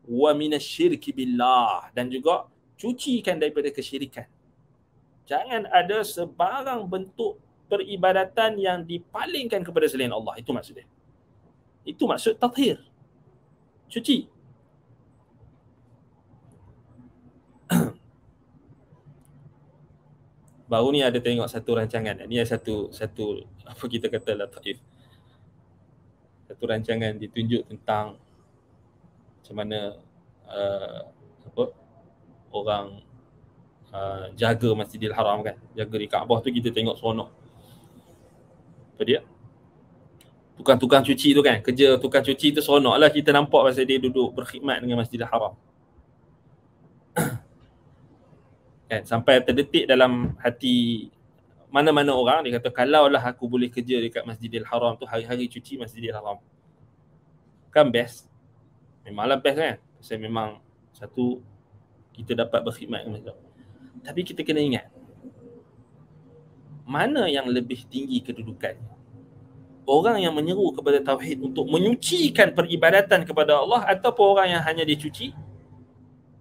Wa minasyirki billah, dan juga cucikan daripada kesyirikan. Jangan ada sebarang bentuk peribadatan yang dipalingkan kepada selain Allah. Itu maksud dia. Itu maksud tathir. Cuci. Baru ni ada tengok satu rancangan. Ni satu apa kita kata lah taif. Satu rancangan ditunjuk tentang macam mana orang jaga Masjidil Haram kan, jaga di Kaabah tu kita tengok seronok. Betul dia? Tukang-tukang cuci tu kan, kerja tukang cuci tu seronok lah kita nampak pasal dia duduk berkhidmat dengan Masjidil Haram. Kan, sampai terdetik dalam hati mana-mana orang, dia kata kalaulah aku boleh kerja dekat Masjidil Haram tu, hari-hari cuci Masjidil Haram, kan best. Memanglah best kan, sebab memang satu kita dapat berkhidmat dengan masjid. Tapi kita kena ingat mana yang lebih tinggi kedudukannya. Orang yang menyeru kepada tauhid untuk menyucikan peribadatan kepada Allah, ataupun orang yang hanya dia cuci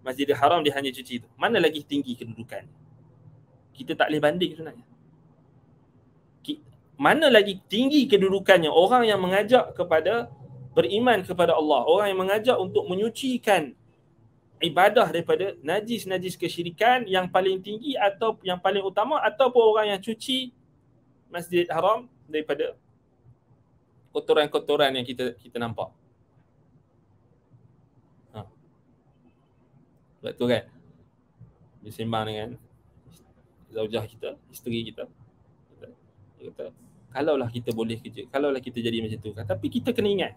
Masjidil Haram, dia hanya cuci tu, mana lagi tinggi kedudukan? Kita tak boleh banding sebenarnya. Mana lagi tinggi kedudukannya? Orang yang mengajak kepada beriman kepada Allah, orang yang mengajak untuk menyucikan ibadah daripada najis-najis kesyirikan yang paling tinggi atau yang paling utama, ataupun orang yang cuci Masjidil Haram daripada kotoran-kotoran yang kita nampak. Sebab tu kan, dia sembang dengan zaujah kita, isteri kita. Kata, kalaulah kita boleh kerja, kalaulah kita jadi macam tu kan. Tapi kita kena ingat,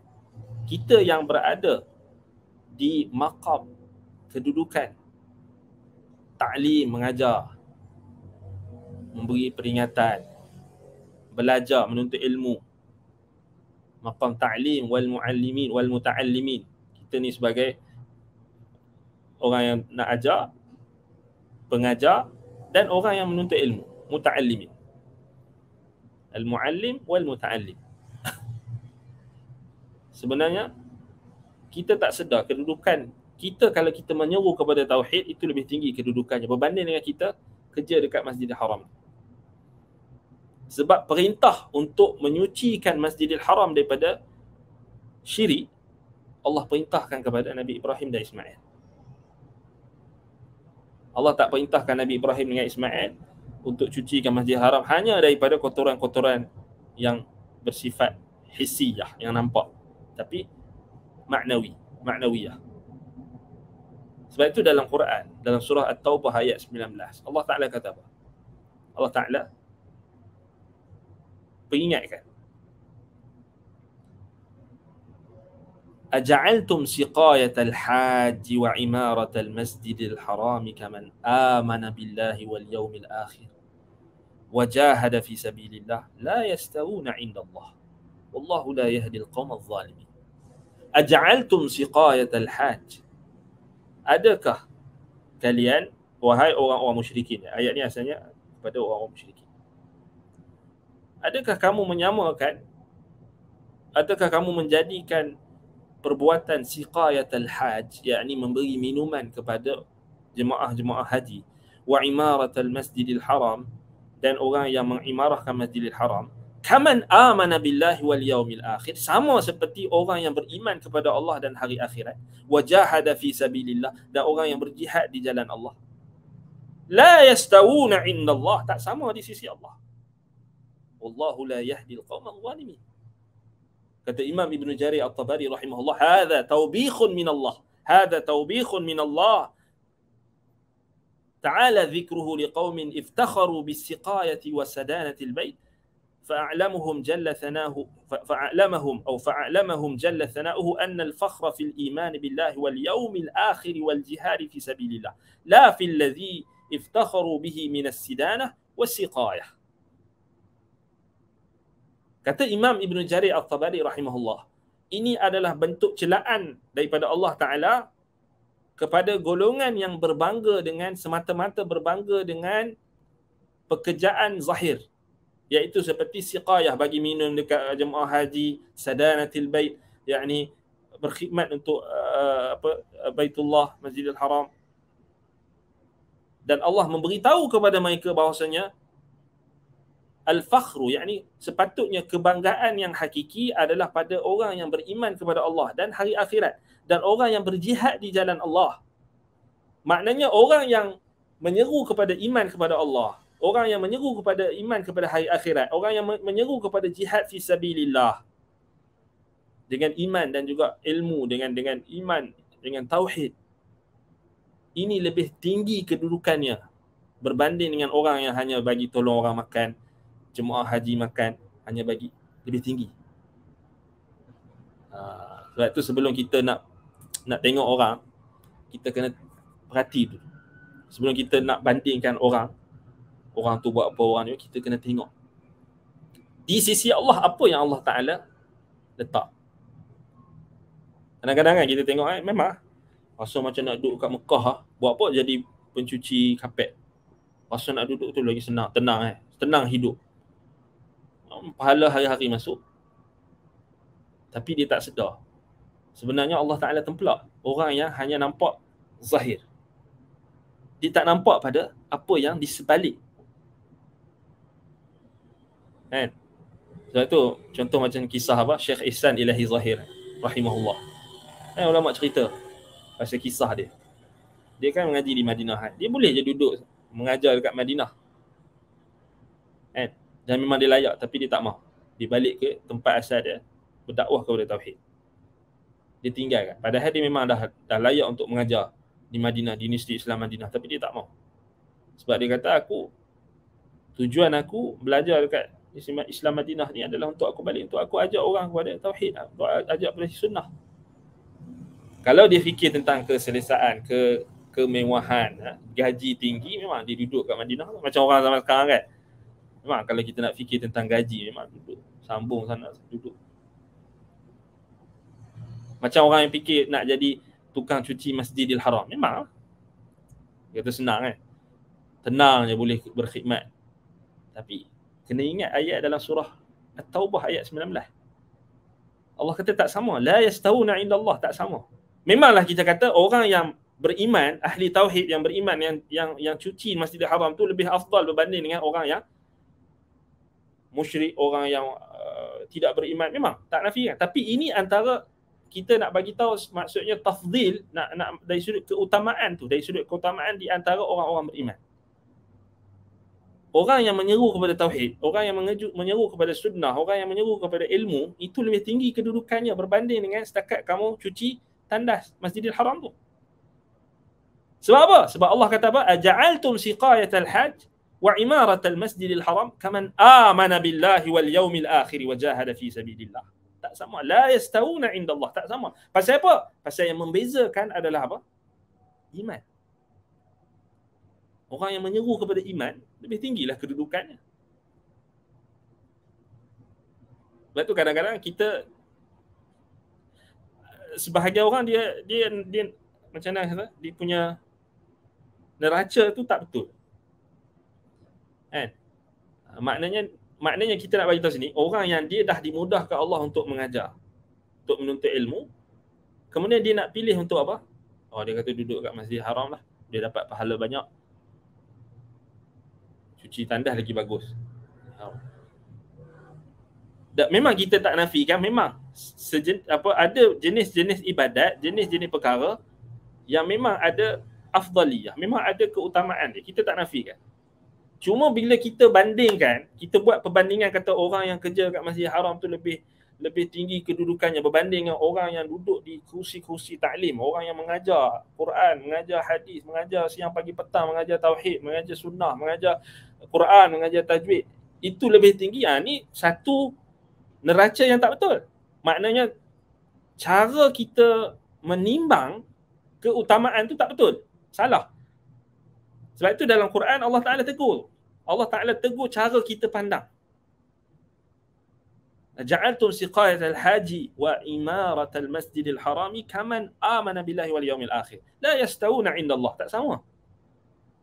kita yang berada di maqam kedudukan ta'lim, mengajar, memberi peringatan, belajar, menuntut ilmu, maqam ta'lim wal muallimin wal muta'allimin. Kita ni sebagai orang yang nak ajar, pengajar, dan orang yang menuntut ilmu, muta'allimin, al-muallim wal-muta'allim. Sebenarnya kita tak sedar kedudukan kita kalau kita menyeru kepada tauhid itu lebih tinggi kedudukannya berbanding dengan kita kerja dekat Masjidil Haram. Sebab perintah untuk menyucikan Masjidil Haram daripada syirik Allah perintahkan kepada Nabi Ibrahim dan Ismail. Allah tak perintahkan Nabi Ibrahim dengan Ismail untuk cucikan Masjidil Haram hanya daripada kotoran-kotoran yang bersifat hissiyah, yang nampak, tapi maknawiyah. Sebab itu dalam Quran, dalam surah At-Taubah ayat 19, Allah Ta'ala kata apa? Allah Ta'ala peringatkan, أَجَعَلْتُمْ سِقَايَةَ الْحَاجِ وَعِمَارَةَ الْمَسْجِدِ الْحَرَامِ كَمَنْ آمَنَ بِاللَّهِ وَالْيَوْمِ الْآخِرِ وَجَاهَدَ فِي سَبِيلِ اللَّهِ لَا يَسْتَوُونَ عِنْدَ اللَّهِ وَاللَّهُ لَا يَهْدِي الْقَوْمَ الظَّالِمِينَ. أَجَعَلْتُمْ سِقَايَةَ الْحَاجِ, adakah kalian, wahai orang-orang musyrikin. Ayat ni asalnya kepada orang-orang musyrikin. Adakah kamu menyamakan, adakah kamu menjadikan perbuatan siqayatul hajj, yakni memberi minuman kepada jemaah-jemaah haji, wa imaratul masjidil haram, dan orang yang mengimarahkan Masjidil Haram, kaman amana billahi wal yaumil akhir, sama seperti orang yang beriman kepada Allah dan hari akhirat, wa jahada fi sabilillah, dan orang yang berjihad di jalan Allah, la yastawuna indallah, tak sama di sisi Allah, wallahu la yahdil qaumal zalimin. Kata Imam Ibn Jaraj At-Tabari rahimahullah, hadha tawbikhun min Allah ta'ala dhikruhu liqaumin iftakharu bis-siqayati wa sadanati al-bait fa'alamahum jalla thana'uhu anna al-fakhra fil iman billahi wal yawmil akhir wal jihad fi sabilillah la fil ladhi iftakharu bihi min as-sidanah was-siqayah. Kata Imam Ibn Jaraj At-Tabari rahimahullah, ini adalah bentuk celaan daripada Allah Ta'ala kepada golongan yang berbangga dengan, semata-mata berbangga dengan pekerjaan zahir, iaitu seperti siqayah, bagi minum dekat jemaah haji, sadanatil bait, yakni berkhidmat untuk Baitullah, Masjidil Haram. Dan Allah memberitahu kepada mereka bahawasanya al-fakhru, yakni sepatutnya kebanggaan yang hakiki adalah pada orang yang beriman kepada Allah dan hari akhirat, dan orang yang berjihad di jalan Allah. Maknanya orang yang menyeru kepada iman kepada Allah, orang yang menyeru kepada iman kepada hari akhirat, orang yang menyeru kepada jihad fi sabilillah dengan iman dan juga ilmu, dengan iman dengan tauhid, ini lebih tinggi kedudukannya berbanding dengan orang yang hanya bagi tolong orang makan, jemaah haji makan, hanya bagi, lebih tinggi. Sebab tu sebelum kita nak tengok orang, kita kena perhati dulu. Sebelum kita nak bandingkan orang, orang tu buat apa, orang ni, kita kena tengok di sisi Allah apa yang Allah Ta'ala letak. Kadang-kadang kan kita tengok memang rasa macam nak duduk kat Mekah, buat apa jadi pencuci kapet. Rasa nak duduk tu lagi senang, tenang tenang hidup. Pahala hari-hari masuk. Tapi dia tak sedar. Sebenarnya Allah Ta'ala templak orang yang hanya nampak zahir. Dia tak nampak pada apa yang di sebalik. Kan? Sebab tu contoh macam kisah Syekh Ihsan Ilahi Zahir rahimahullah. Ulama cerita pasal kisah dia. Dia kan mengaji di Madinah. Dia boleh je duduk mengajar dekat Madinah. Dan memang dia layak, tapi dia tak mahu. Dia balik ke tempat asal dia, berdakwah kepada tauhid. Dia tinggalkan. Padahal dia memang dah layak untuk mengajar di Madinah, di Universiti Islam Madinah, tapi dia tak mahu. Sebab dia kata, tujuan aku belajar dekat Islam Madinah ni adalah untuk aku balik, untuk aku ajak orang kepada tauhid, ajak kepada sunnah. Kalau dia fikir tentang keselesaan, kemewahan, gaji tinggi, memang dia duduk kat Madinah. Macam orang zaman sekarang kan. Memang kalau kita nak fikir tentang gaji, memang duduk. Sambung sana, duduk. Macam orang yang fikir nak jadi tukang cuci Masjidil Haram. Memang. Dia kata senang kan. Tenang je boleh berkhidmat. Tapi kena ingat ayat dalam surah At-Taubah ayat 19. Allah kata tak sama. La yastawuna indallah, tak sama. Memanglah kita kata orang yang beriman, ahli tauhid yang beriman, yang cuci Masjidil Haram tu lebih afdal berbanding dengan orang yang musyrik, orang yang tidak beriman. Memang tak nafikan. Tapi ini antara kita nak bagi tahu maksudnya tafdil, nak dari sudut keutamaan tu, dari sudut keutamaan di antara orang-orang beriman. Orang yang menyeru kepada tauhid, orang yang menyeru kepada sunnah, orang yang menyeru kepada ilmu, itu lebih tinggi kedudukannya berbanding dengan setakat kamu cuci tandas Masjidil Haram tu. Sebab apa? Sebab Allah kata apa? Aja'altum siqayatal hajj wa imaratal masjidil haram kaman amana billahi wal yaumil akhir wa jahada fi sabilillah. Tak sama. La yastawuna indallah, tak sama. Pasal apa? Pasal yang membezakan adalah apa? Iman. Orang yang menyeru kepada iman, lebih tinggilah kedudukannya. Sebab tu kadang-kadang kita, sebahagian orang dia macam mana, dia punya neraca tu tak betul. Kan? Maknanya kita nak bagi tahu sini, orang yang dia dah dimudahkan Allah untuk mengajar, untuk menuntut ilmu, kemudian dia nak pilih untuk apa? Dia kata duduk kat Masjid Haram lah, dia dapat pahala banyak. Cuci tandas lagi bagus. Memang kita tak nafikan, memang ada jenis-jenis ibadat, jenis-jenis perkara yang memang ada afdaliyah, memang ada keutamaan dia. Kita tak nafikan. Cuma bila kita bandingkan, kita buat perbandingan kata orang yang kerja kat Masjid Haram tu lebih tinggi kedudukannya berbanding dengan orang yang duduk di kursi-kursi taklim, orang yang mengajar Quran, mengajar hadis, mengajar siang pagi petang, mengajar tauhid, mengajar sunnah, mengajar Quran, mengajar tajwid. Itu lebih tinggi. Ni satu neraca yang tak betul. Maknanya cara kita menimbang keutamaan tu tak betul. Salah. Sebab itu dalam Quran Allah Ta'ala tegur. Allah Ta'ala tegur cara kita pandang. Ja'altum siqayat al-haji wa imarat al-masjid al-harami kaman amana billahi wal yawmil akhir. La yastawuna inda Allah. Tak sama.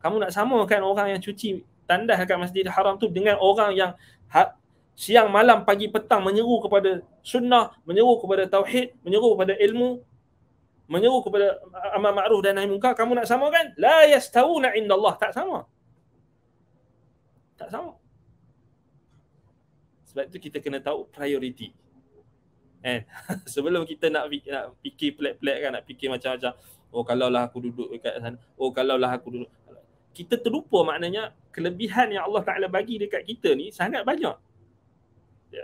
Kamu nak samakan orang yang cuci tandas dekat Masjid Haram tu dengan orang yang siang malam pagi petang menyeru kepada sunnah, menyeru kepada tauhid, menyeru kepada ilmu, menyeru kepada amar ma'ruf dan nahi munkar, kamu nak samakan? La yastawuna indallah, tak sama. Tak sama. Sebab tu kita kena tahu priority. Sebelum kita nak fikir pelik-pelik kan, nak fikir macam-macam, kalaulah aku duduk dekat sana, kalaulah aku duduk. Kita terlupa maknanya kelebihan yang Allah Ta'ala bagi dekat kita ni sangat banyak.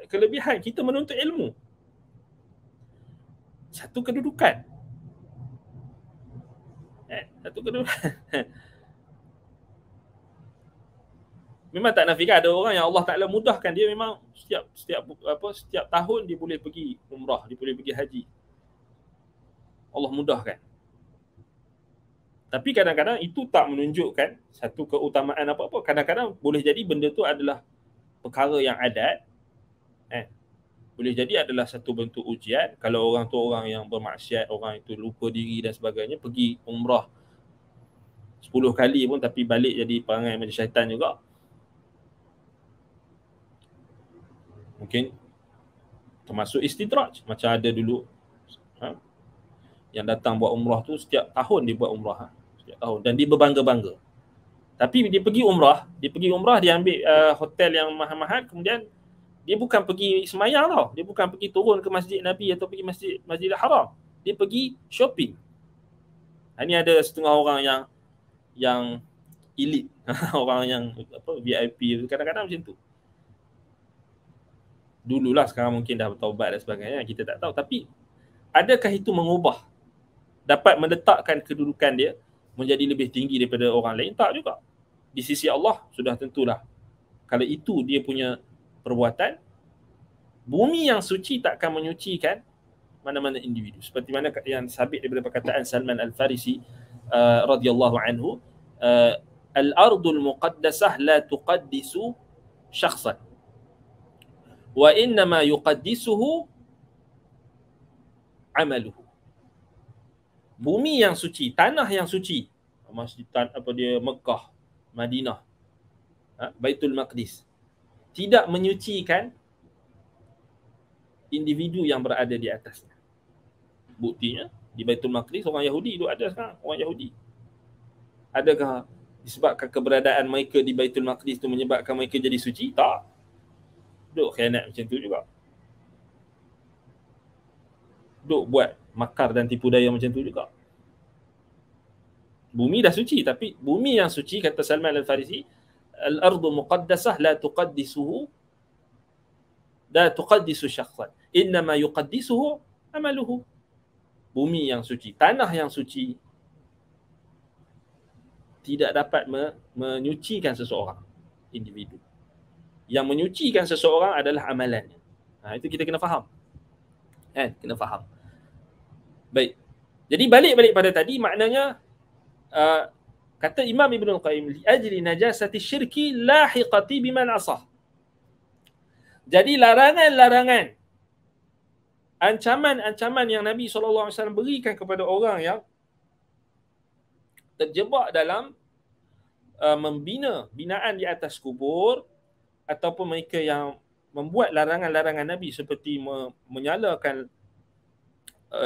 Kelebihan kita menuntut ilmu. Satu kedudukan. Satu kedua. Memang tak nafikan ada orang yang Allah Taala mudahkan dia, memang setiap tahun dia boleh pergi umrah, dia boleh pergi haji. Allah mudahkan. Tapi kadang-kadang itu tak menunjukkan satu keutamaan apa-apa. Kadang-kadang boleh jadi benda tu adalah perkara yang adat. Boleh jadi adalah satu bentuk ujian. Kalau orang tu orang yang bermaksiat, orang itu lupa diri dan sebagainya, pergi umrah 10 kali pun tapi balik jadi perangai macam syaitan juga. Mungkin termasuk istidraj. Macam ada dulu yang datang buat umrah tu, setiap tahun dia buat umrah. Setiap tahun. Dan dia berbangga-bangga. Tapi dia pergi umrah. Dia ambil hotel yang mahal-mahal. Kemudian dia bukan pergi semayang tau. Dia bukan pergi turun ke Masjid Nabi atau pergi Masjidil Haram. Dia pergi shopping. Ini ada setengah orang yang elite. Orang yang VIP. Kadang-kadang macam tu. Dululah, sekarang mungkin dah bertaubat dan sebagainya, kita tak tahu. Tapi adakah itu mengubah, dapat meletakkan kedudukan dia menjadi lebih tinggi daripada orang lain? Tak juga. Di sisi Allah sudah tentulah. Kalau itu dia punya perbuatan, bumi yang suci takkan menyucikan mana-mana individu. Seperti mana yang sabit daripada perkataan Salman al-Farisi radhiyallahu anhu, al-ardul muqaddasah la tuqaddisu syakhsan. Wa innama yuqaddisuhu amaluhu. Bumi yang suci, tanah yang suci, masjid Mekah, Madinah, Baitul Maqdis, tidak menyucikan individu yang berada di atasnya. Buktinya di Baitul Maqdis orang Yahudi duduk ada sekarang, orang Yahudi. Adakah disebabkan keberadaan mereka di Baitul Maqdis itu menyebabkan mereka jadi suci? Tak. Duk khianat macam tu juga. Duk buat makar dan tipu daya macam tu juga. Bumi dah suci, tapi bumi yang suci, kata Salman al-Farisi, al-ardu muqaddasah la tuqaddisu syakhsan. Innama yuqaddisuhu amaluhu. Bumi yang suci, tanah yang suci, tidak dapat menyucikan seseorang, individu. Yang menyucikan seseorang adalah amalannya. Itu kita kena faham. Kena faham. Baik. Jadi balik pada tadi, maknanya kata Imam Ibn Qayyim, li'ajli najasati syirki lahiqati biman asah. Jadi larangan-larangan, ancaman-ancaman yang Nabi SAW berikan kepada orang yang terjebak dalam membina binaan di atas kubur, ataupun mereka yang membuat larangan-larangan Nabi seperti menyalakan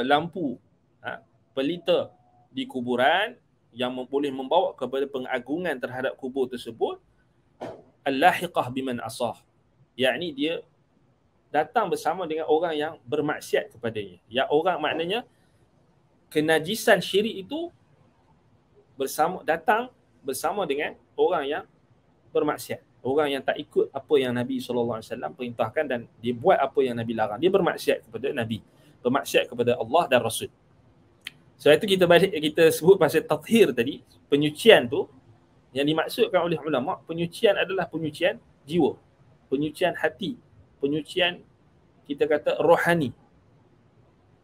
lampu pelita di kuburan yang boleh membawa kepada pengagungan terhadap kubur tersebut. Al-lahiqah biman asah, yakni dia datang bersama dengan orang yang bermaksiat kepadanya. Ya, orang maknanya kenajisan syirik itu datang bersama dengan orang yang bermaksiat. Orang yang tak ikut apa yang Nabi SAW perintahkan dan dia buat apa yang Nabi larang. Dia bermaksiat kepada Nabi, bermaksiat kepada Allah dan Rasul. So itu kita sebut pasal tathir tadi. Penyucian tu yang dimaksudkan oleh ulama, penyucian adalah penyucian jiwa, penyucian hati, penyucian kita kata rohani.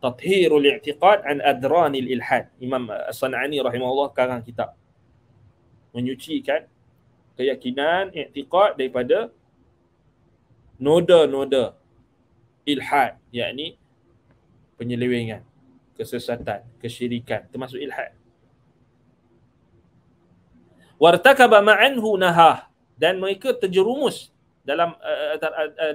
Tathir al-i'tiqad an adranil ilhad. Imam As-Sanani rahimahullah karang kitab menyucikan keyakinan, i'tiqad daripada noda-noda ilhad, yakni penyelewengan, kesesatan, kesyirikan, termasuk ilhad. Wartakaba ma'anhu nahah, dan mereka terjerumus dalam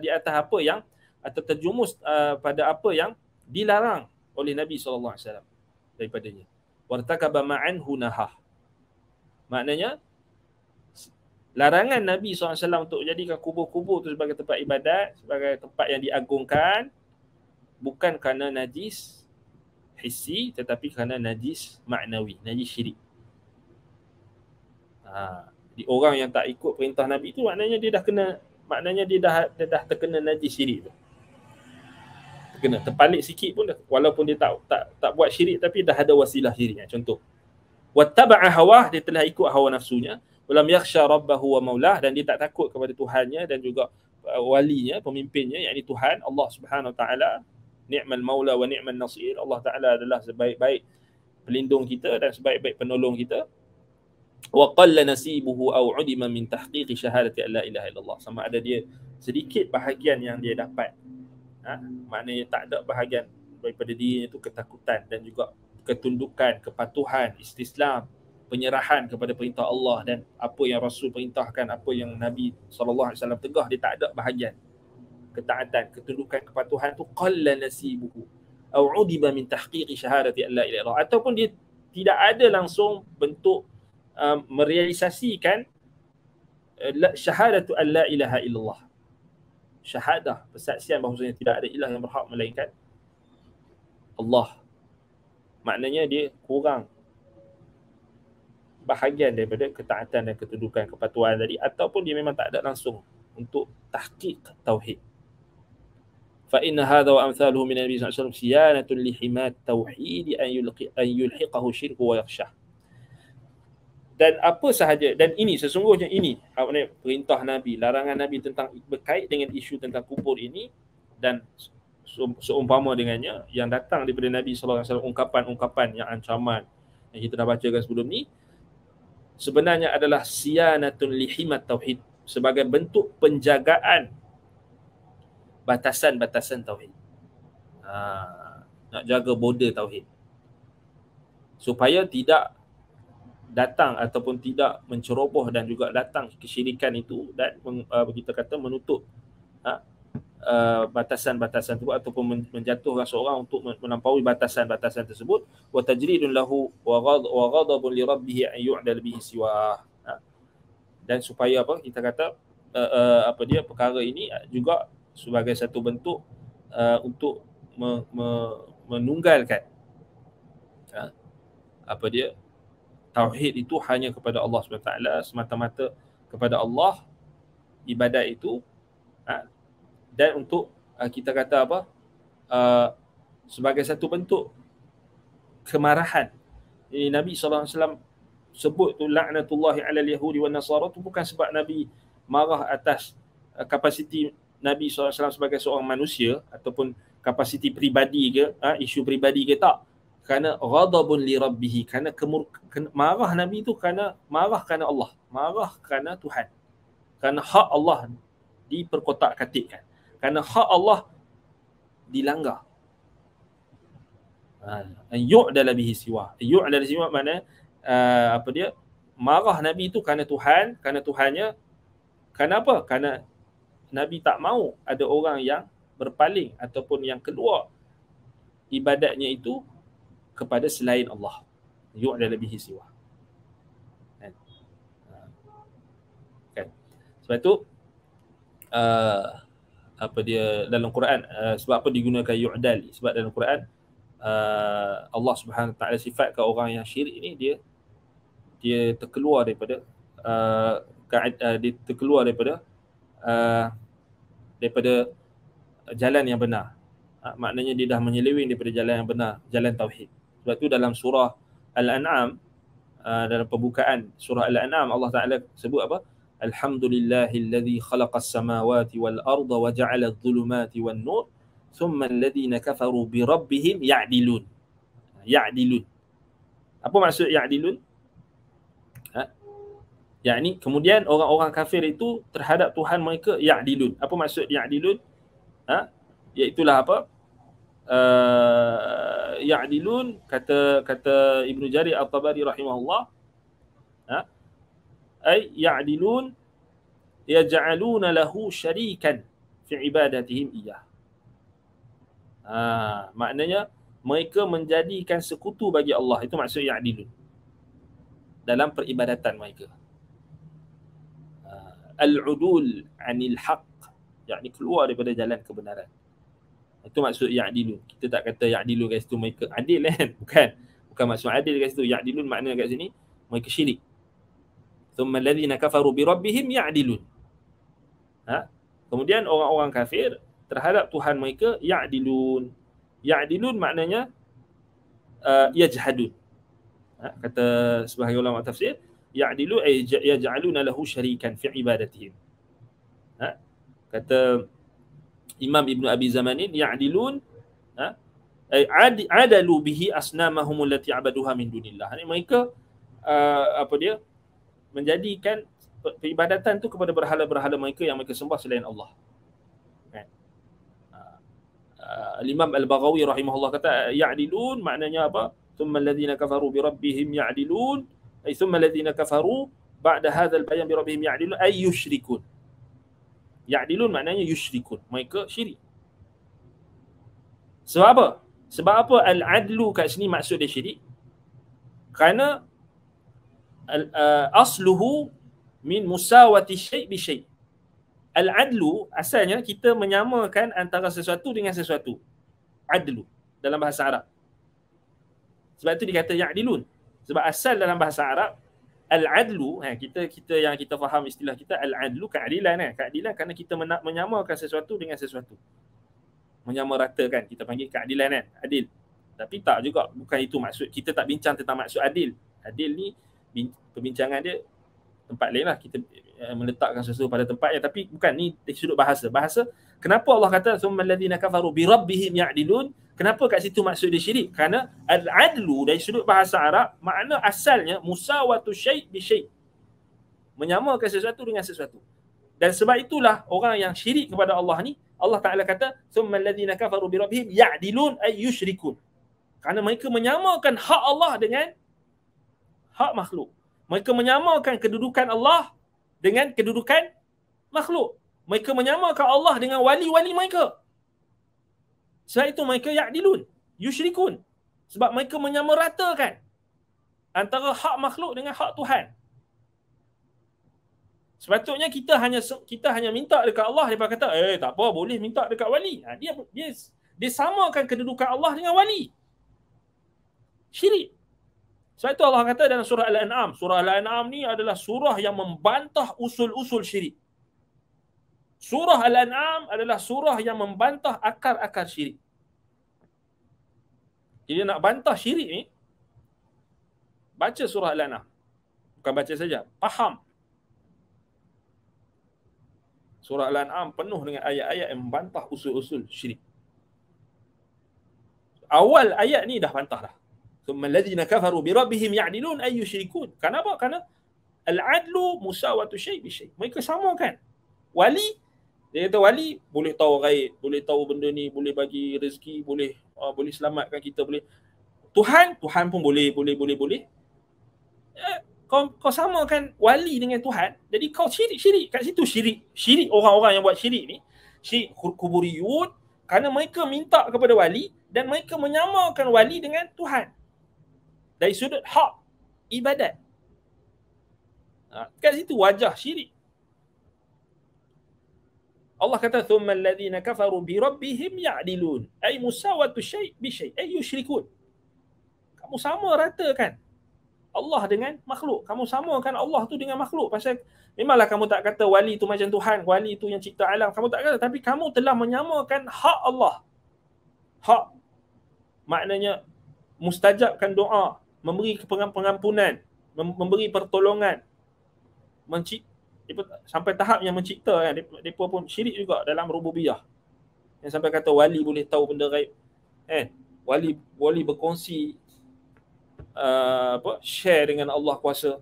di atas apa yang atau terjerumus pada apa yang dilarang oleh Nabi sallallahu alaihi wasallam daripadanya. Wartakaba ma'anhu nahah, maknanya larangan Nabi SAW untuk jadikan kubur-kubur itu sebagai tempat ibadat, sebagai tempat yang diagungkan, bukan kerana najis hissi, tetapi kerana najis maknawi, najis syirik. Jadi orang yang tak ikut perintah Nabi itu maknanya dia dah terkena najis syirik tu. Terkena, terpalit sikit pun dah, walaupun dia tak buat syirik tapi dah ada wasilah syirik. Contoh, wattaba'a hawah, dia telah ikut hawa nafsunya, walam yakhsha rabbahu wa maulah, dan dia tak takut kepada Tuhannya dan juga walinya, pemimpinnya, yakni Tuhan Allah Subhanahu Wa Taala. Ni'mal maula wa ni'man nasir, Allah Taala adalah sebaik-baik pelindung kita dan sebaik-baik penolong kita. Wa qalla nasibuhu aw udima min tahqiqi syahadati alla ilaha illallah, sama ada dia sedikit bahagian yang dia dapat, maknanya tak ada bahagian daripada dirinya itu ketakutan dan juga ketundukan, kepatuhan, istislam, penyerahan kepada perintah Allah dan apa yang Rasul perintahkan, apa yang Nabi SAW tegah, dia tak ada bahagian ketaatan, ketundukan, kepatuhan tu. Qalla nasibuhu aw udiba min tahqiqi syahadati alla ilaha illallah, ataupun dia tidak ada langsung bentuk merealisasikan syahadatu alla ilaha illallah, syahadah, persaksian bahawasanya tidak ada ilah yang berhak melainkan Allah. Maknanya dia kurang bahagian daripada ketaatan dan ketundukan, kepatuhan tadi, ataupun dia memang tak ada langsung untuk tahqiq tauhid. Fa inna hadha wa amsaluhu min Nabi sallallahu alaihi wasallam siyanatun li himat tauhid an yulhiqahu syirk wa yakhshah. Dan apa sahaja, dan ini sesungguhnya ini perintah Nabi, larangan Nabi tentang berkait dengan isu tentang kubur ini dan seumpama dengannya yang datang daripada Nabi sallallahu alaihi wasallam, ungkapan-ungkapan yang ancaman yang kita dah bacakan sebelum ni, sebenarnya adalah siyanatun li himat tauhid, sebagai bentuk penjagaan batasan-batasan tauhid. Nak jaga border tauhid supaya tidak datang ataupun tidak menceroboh dan juga datang kesyirikan itu dan kita kata menutup batasan-batasan tersebut ataupun menjatuhkan seorang untuk melampaui batasan-batasan tersebut. Wa tajridun lahu wa ghadabun li rabbih an yu'dal bihi siwa, dan supaya apa kita kata perkara ini juga sebagai satu bentuk untuk menunggalkan tauhid itu hanya kepada Allah SWT, semata-mata kepada Allah ibadat itu, dan untuk kita kata sebagai satu bentuk kemarahan. Ini Nabi SAW sebut tu la'natullahi alal yahudi wan nasara tu bukan sebab Nabi marah atas kapasiti Nabi SAW sebagai seorang manusia ataupun kapasiti peribadi ke, isu peribadi ke, tak. Kerana ghadabun li rabbih, kerana marah Nabi itu kerana marah kerana Allah, marah kerana Tuhan, kerana hak Allah diperkotak-katikkan, kerana hak Allah dilanggar. Yu'dal bihi siwa, yu'dal siwa mana marah Nabi itu kerana Tuhan, kerana Tuhannya, kerana apa? Kerana Nabi tak mau ada orang yang berpaling ataupun yang keluar ibadatnya itu kepada selain Allah. Yu'dal bihi siwa. Kan. Sebab tu dalam Quran sebab apa digunakan yu'dal? Sebab dalam Quran Allah Subhanahu Wa Taala sifatkan orang yang syirik ini dia terkeluar daripada daripada jalan yang benar. Maknanya dia dah menyeleweng daripada jalan yang benar, jalan tauhid. Sebab tu dalam surah Al-An'am, dalam pembukaan surah Al-An'am, Allah Ta'ala sebut apa? Alhamdulillahillazi khalaqas samawati wal arda wa ja'ala adh-dhulumati wan nur thumma alladhina kafaru bi rabbihim ya'dilun. Ya'dilun. Apa maksud ya'dilun? Yakni kemudian orang-orang kafir itu terhadap Tuhan mereka ya'dilun. Apa maksud ya'dilun? Iaitulah apa? Ya'dilun, kata Ibn Jaraj At-Tabari rahimahullah, ay ya'dilun yaj'aluna lahu syarikan fi ibadatihim iyah. Maknanya mereka menjadikan sekutu bagi Allah, itu maksud ya'dilun dalam peribadatan mereka. Al-udul anil haqq, yakni keluar daripada jalan kebenaran. Itu maksud ya'dilun. Kita tak kata ya'dilun kat situ mereka adil kan? Bukan maksud adil kat situ. Ya'dilun makna kat sini mereka syirik. Thumma alladhina kafaru bi rabbihim ya'dilun. Kemudian orang-orang kafir terhadap Tuhan mereka ya'dilun. Ya'dilun maknanya yajhadun. Kata sebahagian ulama tafsir, ya'dilu ay yaj'aluna lahu syarikan fi ibadatihim. Kata Imam Ibn Abi Zamanin, ya'dilun ay adalu bihi asnamahum allati abaduha min dunillah. Ini mereka menjadikan peribadatan tu kepada berhala-berhala mereka yang mereka sembah selain Allah. Al-Imam Al-Baghawi rahimahullah kata ya'dilun maknanya apa? Thumma alladhina kafaru bi rabbihim ya'dilun, ay thumma alladhina kafaru ba'da hadzal bayan bi rabbihim ya'dilun ay yushrikun. Ya'dilun maknanya yushrikun, mereka syirik. Sebab apa? Sebab apa al-adlu kat sini maksud dia syirik? Kerana asluhu min musawati syai' bi syai'. Al-adlu asalnya kita menyamakan antara sesuatu dengan sesuatu. Adlu dalam bahasa Arab. Sebab itu dikata ya'dilun. Sebab asal dalam bahasa Arab al-adlu, kita yang kita faham istilah kita al-adlu keadilan, keadilan kerana kita menyamakan sesuatu dengan sesuatu. Menyamaratakan kita panggil keadilan, adil. Tapi tak juga, bukan itu maksud. Kita tak bincang tentang maksud adil. Adil ni perbincangan dia tempat lain lah, kita meletakkan sesuatu pada tempatnya, tapi bukan ni sudut bahasa. Bahasa, kenapa Allah kata summal ladzina kafaru bi rabbihim ya'dilun? Kenapa kat situ maksud dia syirik? Kerana al-adlu dari sudut bahasa Arab makna asalnya musawatu syai' bi syai'. Menyamakan sesuatu dengan sesuatu. Dan sebab itulah orang yang syirik kepada Allah ni, Allah Taala kata summal ladzina kafaru bi rabbihim ya'dilun ay yushrikun. Kerana mereka menyamakan hak Allah dengan hak makhluk. Mereka menyamakan kedudukan Allah dengan kedudukan makhluk. Mereka menyamakan Allah dengan wali-wali mereka. Sebab itu mereka ya'dilun, yushrikun. Sebab mereka menyamaratakan antara hak makhluk dengan hak Tuhan. Sepatutnya kita hanya minta dekat Allah, dia kata, tak apa, boleh minta dekat wali. Dia samakan kedudukan Allah dengan wali. Syirik. Sebab itu Allah kata dalam surah Al-An'am. Surah Al-An'am ni adalah surah yang membantah usul-usul syirik. Surah Al-An'am adalah surah yang membantah akar-akar syirik. Jadi nak bantah syirik ni, baca surah Al-An'am. Bukan baca saja, faham. Surah Al-An'am penuh dengan ayat-ayat yang membantah usul-usul syirik. Awal ayat ni dah bantah dah. Thumma alladhina kafaru bi rabbihim ya'dilun ay yushrikun. Kenapa? Kerana al-adlu musawatu syai' bi syai'. Mereka samakan. Wali, dia kata wali boleh tahu ghaib, boleh tahu benda ni, boleh bagi rezeki, boleh selamatkan kita, boleh. Tuhan pun boleh. Kau samakan wali dengan Tuhan, jadi kau syirik. Kat situ syirik orang-orang yang buat syirik ni, syirik kuburiyun, kerana mereka minta kepada wali dan mereka menyamakan wali dengan Tuhan. Dari sudut hak ibadat. Kat situ wajah syirik. Allah kata thumma alladhina kafaru bi rabbihim ya'dilun ay musawatu syai' bi syai' ay yushrikun. Kamu sama ratakan Allah dengan makhluk. Kamu samakan Allah tu dengan makhluk. Pasal memanglah kamu tak kata wali tu macam Tuhan, wali tu yang cipta alam, kamu tak kata, tapi kamu telah menyamakan hak Allah. Hak maknanya mustajabkan doa, memberi pengampunan, memberi pertolongan, sampai tahap yang mencipta, mereka pun syirik juga dalam rububiyah. Yang sampai kata wali boleh tahu benda gaib, wali berkongsi share dengan Allah kuasa.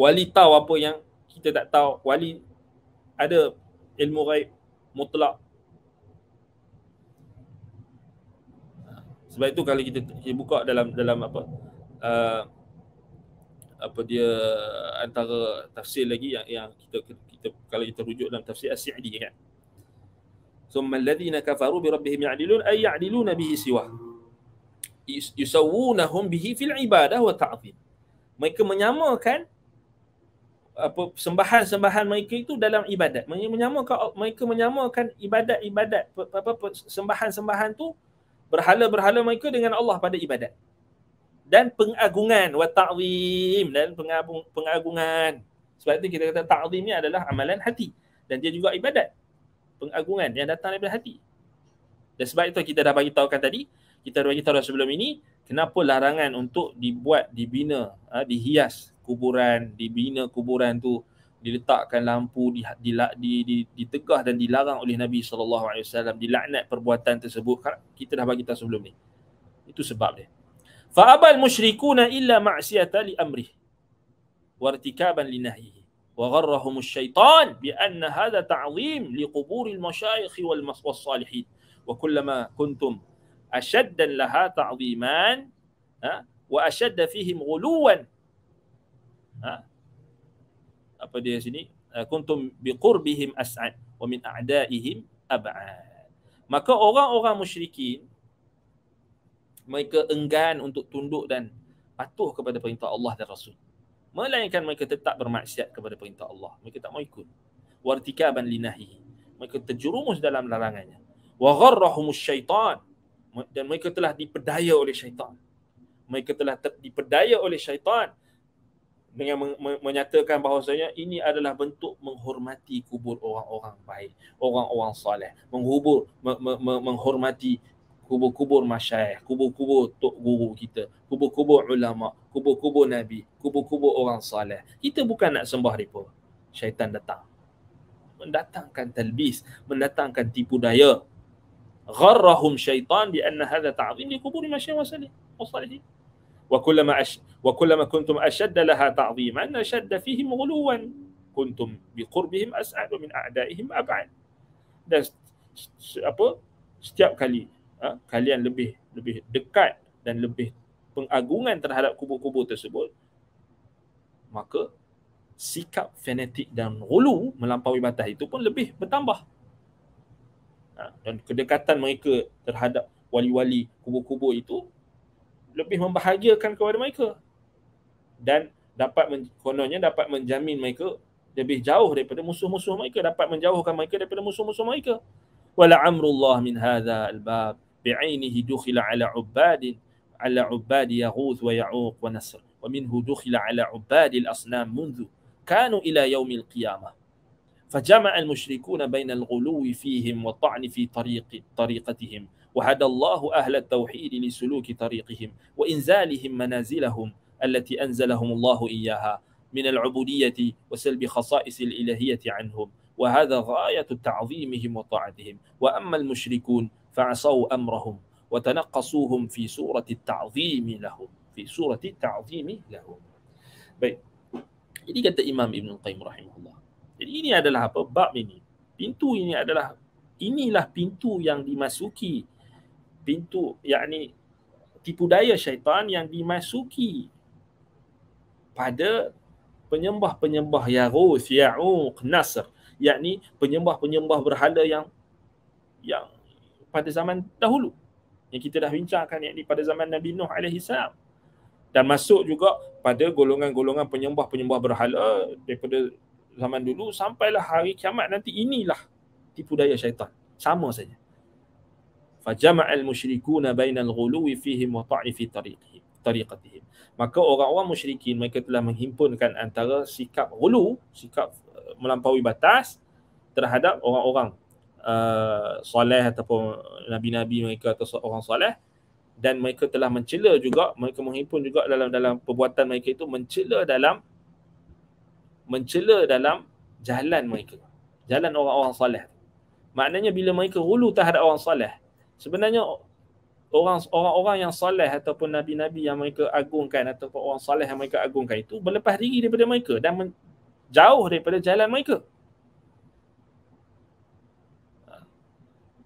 Wali tahu apa yang kita tak tahu, wali ada ilmu gaib mutlak. Sebab itu kalau kita buka dalam antara tafsir lagi yang kita kalau kita rujuk dalam tafsir As-Sa'di kan. Summa alladhina kafaru bi rabbihim ya'dilun ay ya'diluna bihi siwa. Yusawwunahum bihi fil ibadah wa ta'zim. Mereka menyamakan sembahan-sembahan mereka itu dalam ibadat. Mereka menyamakan ibadat-ibadat sembahan-sembahan tu, berhala-berhala mereka dengan Allah pada ibadat. Dan pengagungan wa ta'zim, dan pengagungan. Sebab itu kita kata ta'zim ni adalah amalan hati dan dia juga ibadat. Pengagungan yang datang daripada hati. Dan sebab itu kita dah bagi tahukan tadi, kita bagi tahu sebelum ini, kenapa larangan untuk dibuat, dibina, dihias kuburan, dibina kuburan tu, diletakkan lampu, ditegah dan dilarang oleh Nabi SAW, dilaknat perbuatan tersebut. Kita dah bagi tahu sebelum ni. Itu sebab dia. Fa'abal musyrikuna illa ma'siyata li amrih wartikaban li nahyihi wa gharrahum asy-syaitan bi anna hadha ta'zim li quburil masyayikh wal salihin wa kullama kuntum ashaddan laha ta'ziman wa ashadda fihim ghuluwan. Apa dia sini? Kuntum biqurbihim as'ad wa min a'daihim ab'ad. Maka orang-orang musyrikin mereka enggan untuk tunduk dan patuh kepada perintah Allah dan Rasul, melainkan mereka tetap bermaksiat kepada perintah Allah. Mereka tak mau ikut. Wartikaban linahi, mereka terjerumus dalam larangannya. Wa gharrahumus syaitan, dan mereka telah diperdaya oleh syaitan. Mereka telah diperdaya oleh syaitan dengan menyatakan bahawasanya ini adalah bentuk menghormati kubur orang-orang baik, orang-orang soleh, menghormati kubur-kubur masyayikh, kubur-kubur tok guru kita, kubur-kubur ulama, kubur-kubur nabi, kubur-kubur orang soleh. Kita bukan nak sembah mereka. Syaitan datang, mendatangkan talbis, mendatangkan tipu daya. Gharrahum syaitan bi anna hadha ta'zim li kubur masyayikh wa salihin. وكلما كنتم أشد لها تعظيما أشد فيهم غلوا كنتم بقربهم أسعد ومن أعدائهم أبعد. Dan setiap kali kalian lebih dekat dan lebih pengagungan terhadap kubur-kubur tersebut, maka sikap fanatik dan ghulu melampaui batas itu pun lebih bertambah. Dan kedekatan mereka terhadap wali-wali kubur-kubur itu lebih membahagiakan kepada mereka dan kononnya dapat menjamin mereka lebih jauh daripada musuh-musuh mereka, dapat menjauhkan mereka daripada musuh-musuh mereka. Wala amrullah min hadha albab bi'ainihi dukhila ala ubbad yaghuth wa ya'uq wa nasr wa minhu dukhila ala ubbad al-asnam منذ كانوا الى يوم القيامه فجمع المشركون بين الغلو فيهم والطعن في طريقتهم وهدى الله أهل التوحيد لسلوك طريقهم وإنزالهم منازلهم التي أنزلهم الله إياها من العبودية وسلب خصائص الإلهية عنهم وهذا غاية تعظيمهم وطاعتهم وأما المشركون فعصوا أمرهم وتنقصوهم في سورة التعظيم لهم Baik. Jadi kata Imam Ibn Qayyim rahimahullah. Jadi ini adalah apa? Bab ini. Pintu ini adalah, inilah pintu yang dimasuki, pintu yakni tipu daya syaitan yang dimasuki pada penyembah-penyembah Yaghuth, Ya'uq, Nasr, yakni penyembah-penyembah berhala yang pada zaman dahulu yang kita dah bincangkan, yakni pada zaman Nabi Nuh alaihi salam, dan masuk juga pada golongan-golongan penyembah-penyembah berhala daripada zaman dulu sampailah hari kiamat nanti. Inilah tipu daya syaitan, sama saja. Fajama' al-musyrikuna bainal ghuluwi fihim wa ta'ni fi tariqatihim. Maka orang-orang musyrikin mereka telah menghimpunkan antara sikap ghulu, sikap melampaui batas terhadap orang-orang soleh ataupun nabi-nabi mereka atau orang soleh, dan mereka telah mencela juga, mereka menghimpun juga dalam perbuatan mereka itu, mencela dalam jalan mereka, jalan orang-orang soleh. Maknanya bila mereka ghulu terhadap orang soleh, sebenarnya orang-orang yang soleh ataupun nabi-nabi yang mereka agungkan ataupun orang soleh yang mereka agungkan itu berlepas diri daripada mereka dan jauh daripada jalan mereka.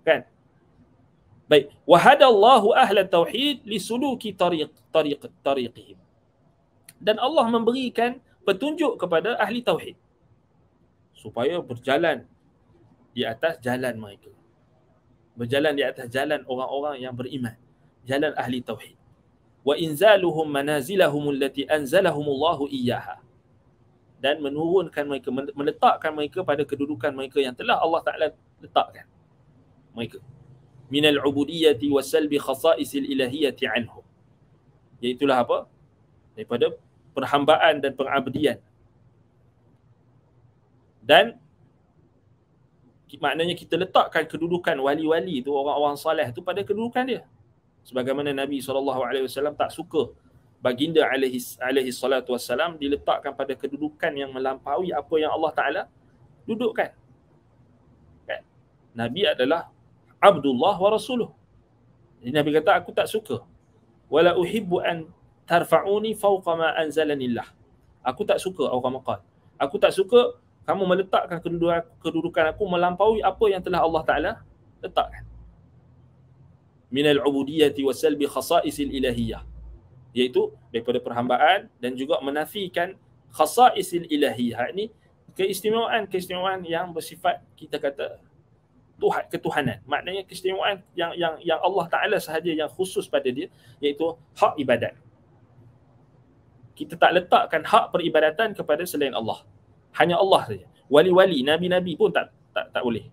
Kan? Baik, wa hadallahu ahla tauhid li suluki tariqihim. Dan Allah memberikan petunjuk kepada ahli tauhid supaya berjalan di atas jalan mereka, berjalan di atas jalan orang-orang yang beriman, jalan ahli tauhid. Wa inzaluhum manazilahum allati anzalahumullahu iyyaha, dan menurunkan mereka, meletakkan mereka pada kedudukan mereka yang telah Allah Taala letakkan mereka, minal ubudiyyati wa salbi khasaisil ilahiyyati anhum, iaitu apa? Daripada perhambaan dan pengabdian. Dan maknanya kita letakkan kedudukan wali-wali tu, orang-orang soleh tu pada kedudukan dia. Sebagaimana Nabi SAW tak suka baginda alaihi salatu wassalam diletakkan pada kedudukan yang melampaui apa yang Allah Ta'ala dudukkan. Kan? Nabi adalah Abdullah wa Rasuluh. Jadi Nabi kata, aku tak suka. Wala uhibbu an tarfa'uni fawqa ma anzalanillah. Aku tak suka awqamaqal. Aku tak suka kamu meletakkan kedudukan aku melampaui apa yang telah Allah Ta'ala letakkan. Minal ubudiyyati wa salbi khasa'isil ilahiyyah. Iaitu daripada perhambaan dan juga menafikan khasa'isil ilahiyah ni, keistimewaan-keistimewaan yang bersifat kita kata Tuhan, ketuhanan. Maknanya keistimewaan yang Allah Ta'ala sahaja yang khusus pada dia, iaitu hak ibadat. Kita tak letakkan hak peribadatan kepada selain Allah. Hanya Allah saja. Wali-wali, nabi-nabi pun tak boleh.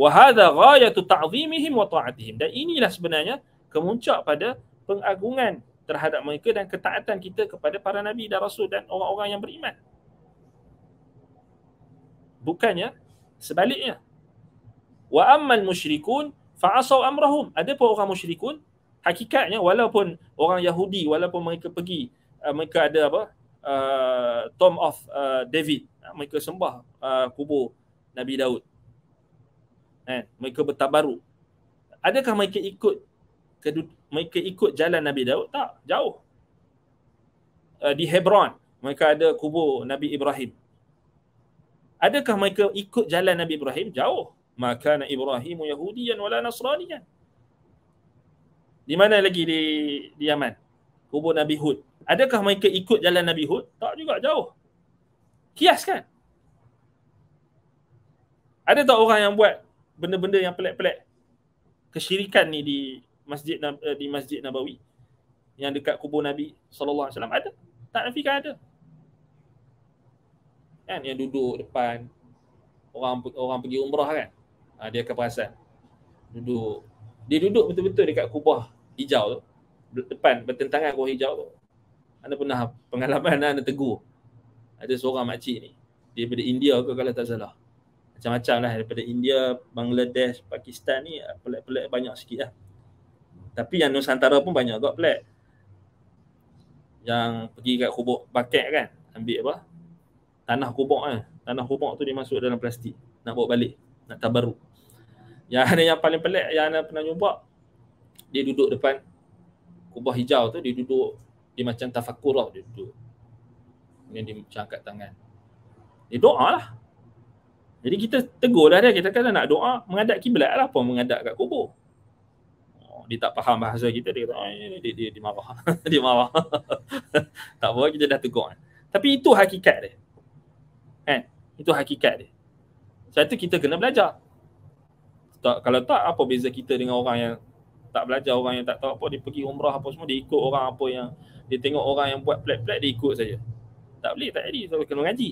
Wa hadza ghayatu ta'zimihim wa ta'atihim. Dan inilah sebenarnya kemuncak pada pengagungan terhadap mereka dan ketaatan kita kepada para nabi dan rasul dan orang-orang yang beriman. Bukannya sebaliknya. Wa ammal musyrikun fa'asaw amrahum. Ada pun orang musyrikun, hakikatnya walaupun orang Yahudi, walaupun mereka pergi, mereka ada apa? Tomb of David. Mereka sembah kubur Nabi Daud. Mereka bertabaruk. Adakah mereka ikut jalan Nabi Daud? Tak, jauh. Di Hebron, mereka ada kubur Nabi Ibrahim. Adakah mereka ikut jalan Nabi Ibrahim? Jauh. Maka Ibrahimu Yahudiyan wala Nasraniyan. Di mana lagi di Yaman? Kubur Nabi Hud. Adakah mereka ikut jalan Nabi Hud? Tak juga, jauh. Kias kan? Ada tak orang yang buat benda-benda yang pelik-pelik? Kesyirikan ni di Masjid Nabawi yang dekat kubur Nabi SAW, ada? Tak nafikan ada. Kan yang duduk depan orang pergi umrah kan, dia akan perasan duduk, dia duduk betul-betul dekat kubah hijau tu, depan bertentangan kubah hijau tu. Anda pernah pengalaman, anda tegur ada seorang makcik ni, dia daripada India ke kalau tak salah, macam-macam lah, daripada India, Bangladesh, Pakistan ni pelik-pelik banyak sikit lah. Tapi yang Nusantara pun banyak agak pelik. Yang pergi kat kubur bucket kan, ambil apa? Tanah kubur kan. Tanah kubur tu dia masuk dalam plastik. Nak bawa balik, nak tabaruk. Yang ada yang paling pelik yang anda pernah jumpa, dia duduk depan kubah hijau tu, dia duduk, dia macam tafakur lah dia duduk. Kemudian dia macam angkat tangan. Dia doa lah. Jadi kita tegur dah dia, kita kata nak doa, mengadap kiblat lah, apa mengadap kat kubur. Dia tak faham bahasa kita, dia kata, dia marah. Dia marah. Tak apa, kita dah tegur. Tapi itu hakikat dia. Kan? Itu hakikat dia. Sebab tu kita kena belajar. Kalau tak, apa beza kita dengan orang yang tak belajar, orang yang tak tahu apa, dia pergi umrah apa semua, dia ikut orang apa yang, dia tengok orang yang buat pelat-pelat, dia ikut saja. Tak boleh, tak jadi. So, kena ngaji.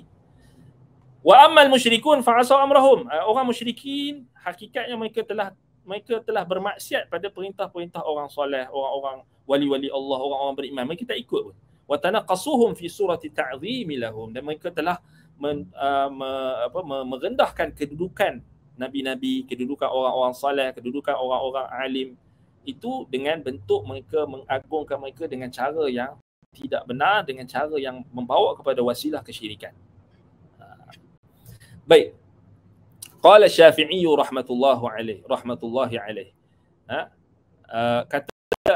Wa ammal musyrikun fa'asaw amrahum. Orang musyrikin, hakikatnya mereka telah bermaksiat pada perintah-perintah orang soleh, orang-orang wali-wali Allah, orang-orang beriman. Mereka tak ikut pun. Wa tanaqasuhum fi surati ta'zimi lahum. Dan mereka telah merendahkan kedudukan nabi-nabi, kedudukan orang-orang soleh, kedudukan orang-orang alim. Itu dengan bentuk mereka mengagungkan mereka dengan cara yang tidak benar, dengan cara yang membawa kepada wasilah kesyirikan. Baik. Qala Syafi'i rahmatullahi alaihi. Kata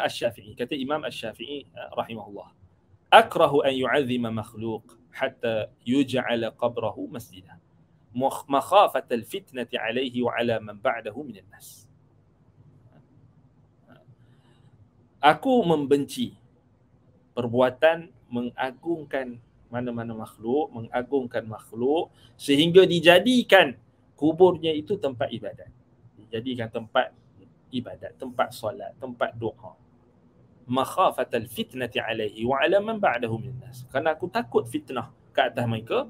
Asy-Syafi'i, kata Imam Asy-Syafi'i rahimahullah, akrahu an yu'azzima makhluq hatta yuj'ala qabrahu masjidah makhafata al-fitnati alaihi wa ala man ba'dahu minan nas. Aku membenci perbuatan mengagungkan mana-mana makhluk, mengagungkan makhluk sehingga dijadikan kuburnya itu tempat ibadat. Dijadikan tempat ibadat, tempat solat, tempat doa. Makhafatal fitnati alaihi wa ala man ba'dahu minnas. Kerana aku takut fitnah ke atas mereka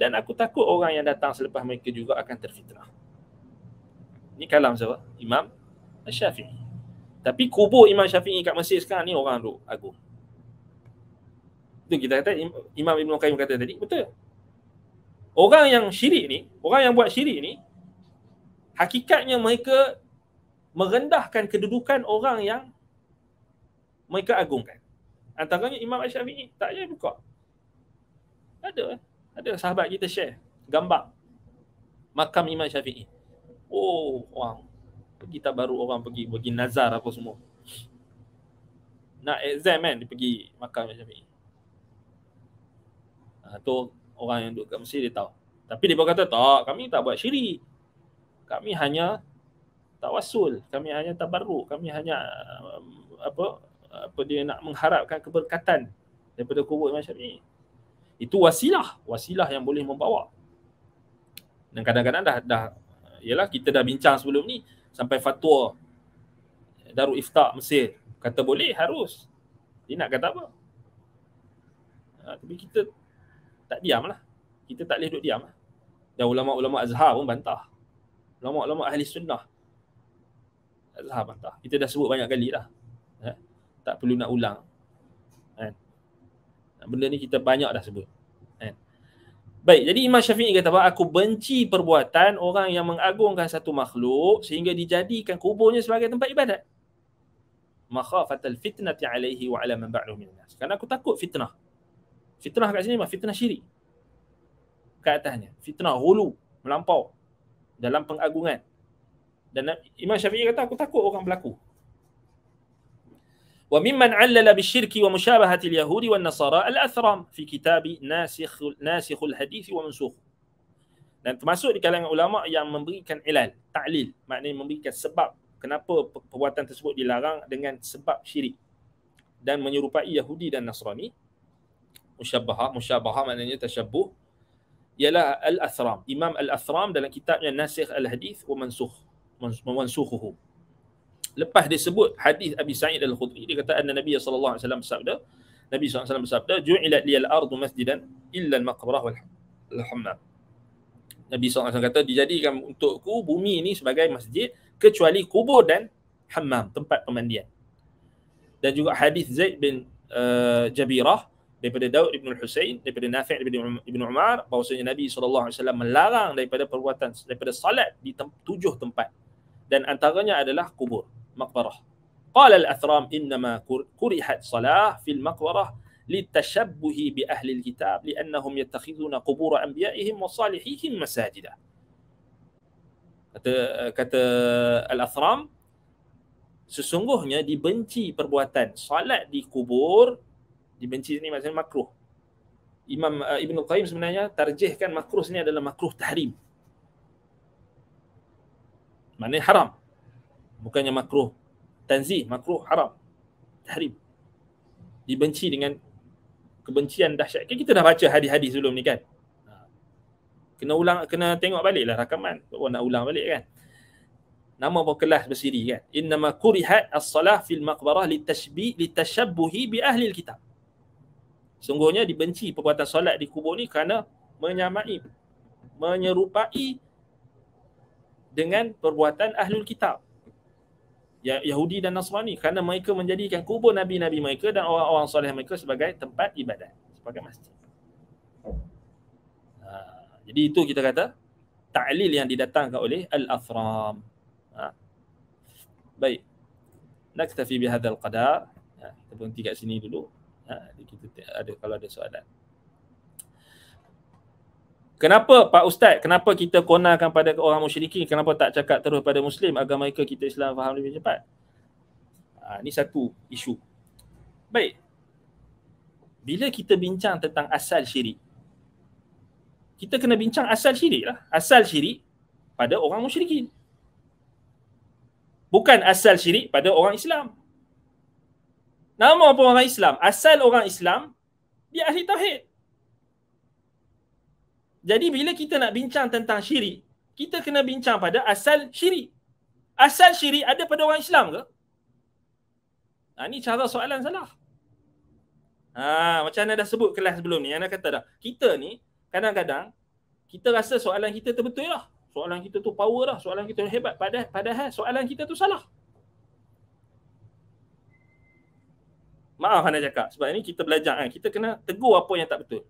dan aku takut orang yang datang selepas mereka juga akan terfitnah. Ini kalam siapa? Imam Asy-Syafi'i. Tapi kubur Imam Syafi'i kat Mesir sekarang ni orang duk agung. Itu kita kata Imam Ibn Qayyim kata tadi, betul. Orang yang syirik ni, orang yang buat syirik ni, hakikatnya mereka merendahkan kedudukan orang yang mereka agungkan. Antaranya Imam Asy-Syafi'i, tak payah buka. Ada sahabat kita share gambar makam Imam Syafi'i. Oh, orang pergi Tabaruk, orang pergi nazar apa semua. Nak exam kan, dia pergi makam Imam Syafi'i. Tu orang yang duduk kat Mesir dia tahu. Tapi dia berkata, tak, kami tak buat syirik. Kami hanya tawasul, kami hanya tabarruk, kami hanya apa dia nak mengharapkan keberkatan daripada kubur Imam Syafi'i. Itu wasilah yang boleh membawa. Dan kadang-kadang dah ialah kita dah bincang sebelum ni sampai fatwa Darul Ifta Mesir kata boleh, harus. Dia nak kata apa? Tapi kita tak diamlah. Kita tak boleh duduk diam. Dan ulama-ulama Azhar pun bantah. Ulama-ulama Ahli Sunnah Azhar bantah. Kita dah sebut banyak kali dah. Tak perlu nak ulang. Benda ni kita banyak dah sebut. Baik, jadi Imam Syafi'i kata bahawa aku benci perbuatan orang yang mengagungkan satu makhluk sehingga dijadikan kuburnya sebagai tempat ibadat. Makhafatal fitnati alaihi wa ala man ba'dahu minan nas. Kerana aku takut fitnah. Fitnah kat sini mah fitnah syirik. Kat atasnya fitnah hulu, melampau dalam pengagungan. Dan Imam Syafi'i kata aku takut orang berlaku. وَمِمَّنْ عَلَّلَ بِالشِّرْكِ وَمُشَابَهَةِ الْيَهُودِ وَالنَّصَارَى الْأَثْرَمُ فِي كِتَابِ نَاسِخُ الْحَدِيثِ وَمَنْسُخُ. Dan termasuk di kalangan ulama yang memberikan ilal, ta'lil, maknanya memberikan sebab kenapa perbuatan tersebut dilarang dengan sebab syirik dan menyerupai Yahudi dan Nasrani. Musyabahah maknanya tasyabuh, ialah al-Athram, Imam al-Athram dalam kitabnya Nasikh al-Hadith wa Mansukh, Mansukhuhu. Lepas disebut hadis Abi Sa'id Al-Khudri, dia kata anna Nabi sallallahu alaihi wasallam bersabda, Nabi sallallahu alaihi wasallam bersabda, ju'ilat liyal ardu masjidan illa al-maqbarah wal hammam. Nabi sallallahu alaihi wasallam kata dijadikan untukku bumi ini sebagai masjid kecuali kubur dan hammam, tempat pemandian. Dan juga hadis Zaid bin Jabirah daripada Daud bin Al-Husain daripada Nafi' daripada Ibn Umar bahawasanya Nabi sallallahu alaihi wasallam melarang daripada perbuatan daripada salat di 7 tempat dan antaranya adalah kubur. مقبرة قال الأثرام إنما كرهت صلاة في المقبرة للتشبه بأهل الكتاب لأنهم يتخذون قبور أنبيائهم وصالحيهم مساجدا. Kata Al-Athram, sesungguhnya dibenci perbuatan salat di kubur. Dibenci ini maksudnya makruh. Imam Ibn Qayyim sebenarnya tarjihkan makruh ini adalah makruh tahrim, maknanya haram. Bukannya makruh tanzih, makruh haram, tahrim. Dibenci dengan kebencian dahsyat. Kita dah baca hadis-hadis sebelum ni kan. Kena ulang, kena tengok baliklah rakaman. Kalau nak ulang balik kan. Nama berkelas bersiri kan. Innama kurihat as-salah fil maqbarah litashbuhi bi ahli al-kitab. Sungguhnya dibenci perbuatan solat di kubur ni kerana menyerupai dengan perbuatan ahlul kitab, Yahudi dan Nasrani, kerana mereka menjadikan kubur nabi-nabi mereka dan orang-orang soleh mereka sebagai tempat ibadat, sebagai masjid. Jadi itu kita kata ta'lil yang didatangkan oleh Al-Athram. Baik. Naktafi bihadzal qadar. Kita berhenti kat sini dulu. Kalau ada soalan. Kenapa Pak Ustaz, kenapa kita konarkan pada orang musyrikin? Kenapa tak cakap terus pada Muslim agar mereka kita Islam faham lebih cepat? Ini satu isu. Baik. Bila kita bincang tentang asal syirik, kita kena bincang asal syirik lah. Asal syirik pada orang musyrikin. Bukan asal syirik pada orang Islam. Nama pun orang Islam. Asal orang Islam, dia ahli tauhid. Jadi bila kita nak bincang tentang syirik, kita kena bincang pada asal syirik. Asal syirik ada pada orang Islam ke? Ini cara soalan salah. Macam anda dah sebut kelas sebelum ni, anda kata dah, kita ni kadang-kadang kita rasa soalan kita terbetul lah. Soalan kita tu power lah, soalan kita hebat, padahal soalan kita tu salah. Maaf anda cakap, sebab ini kita belajar kan, kita kena tegur apa yang tak betul.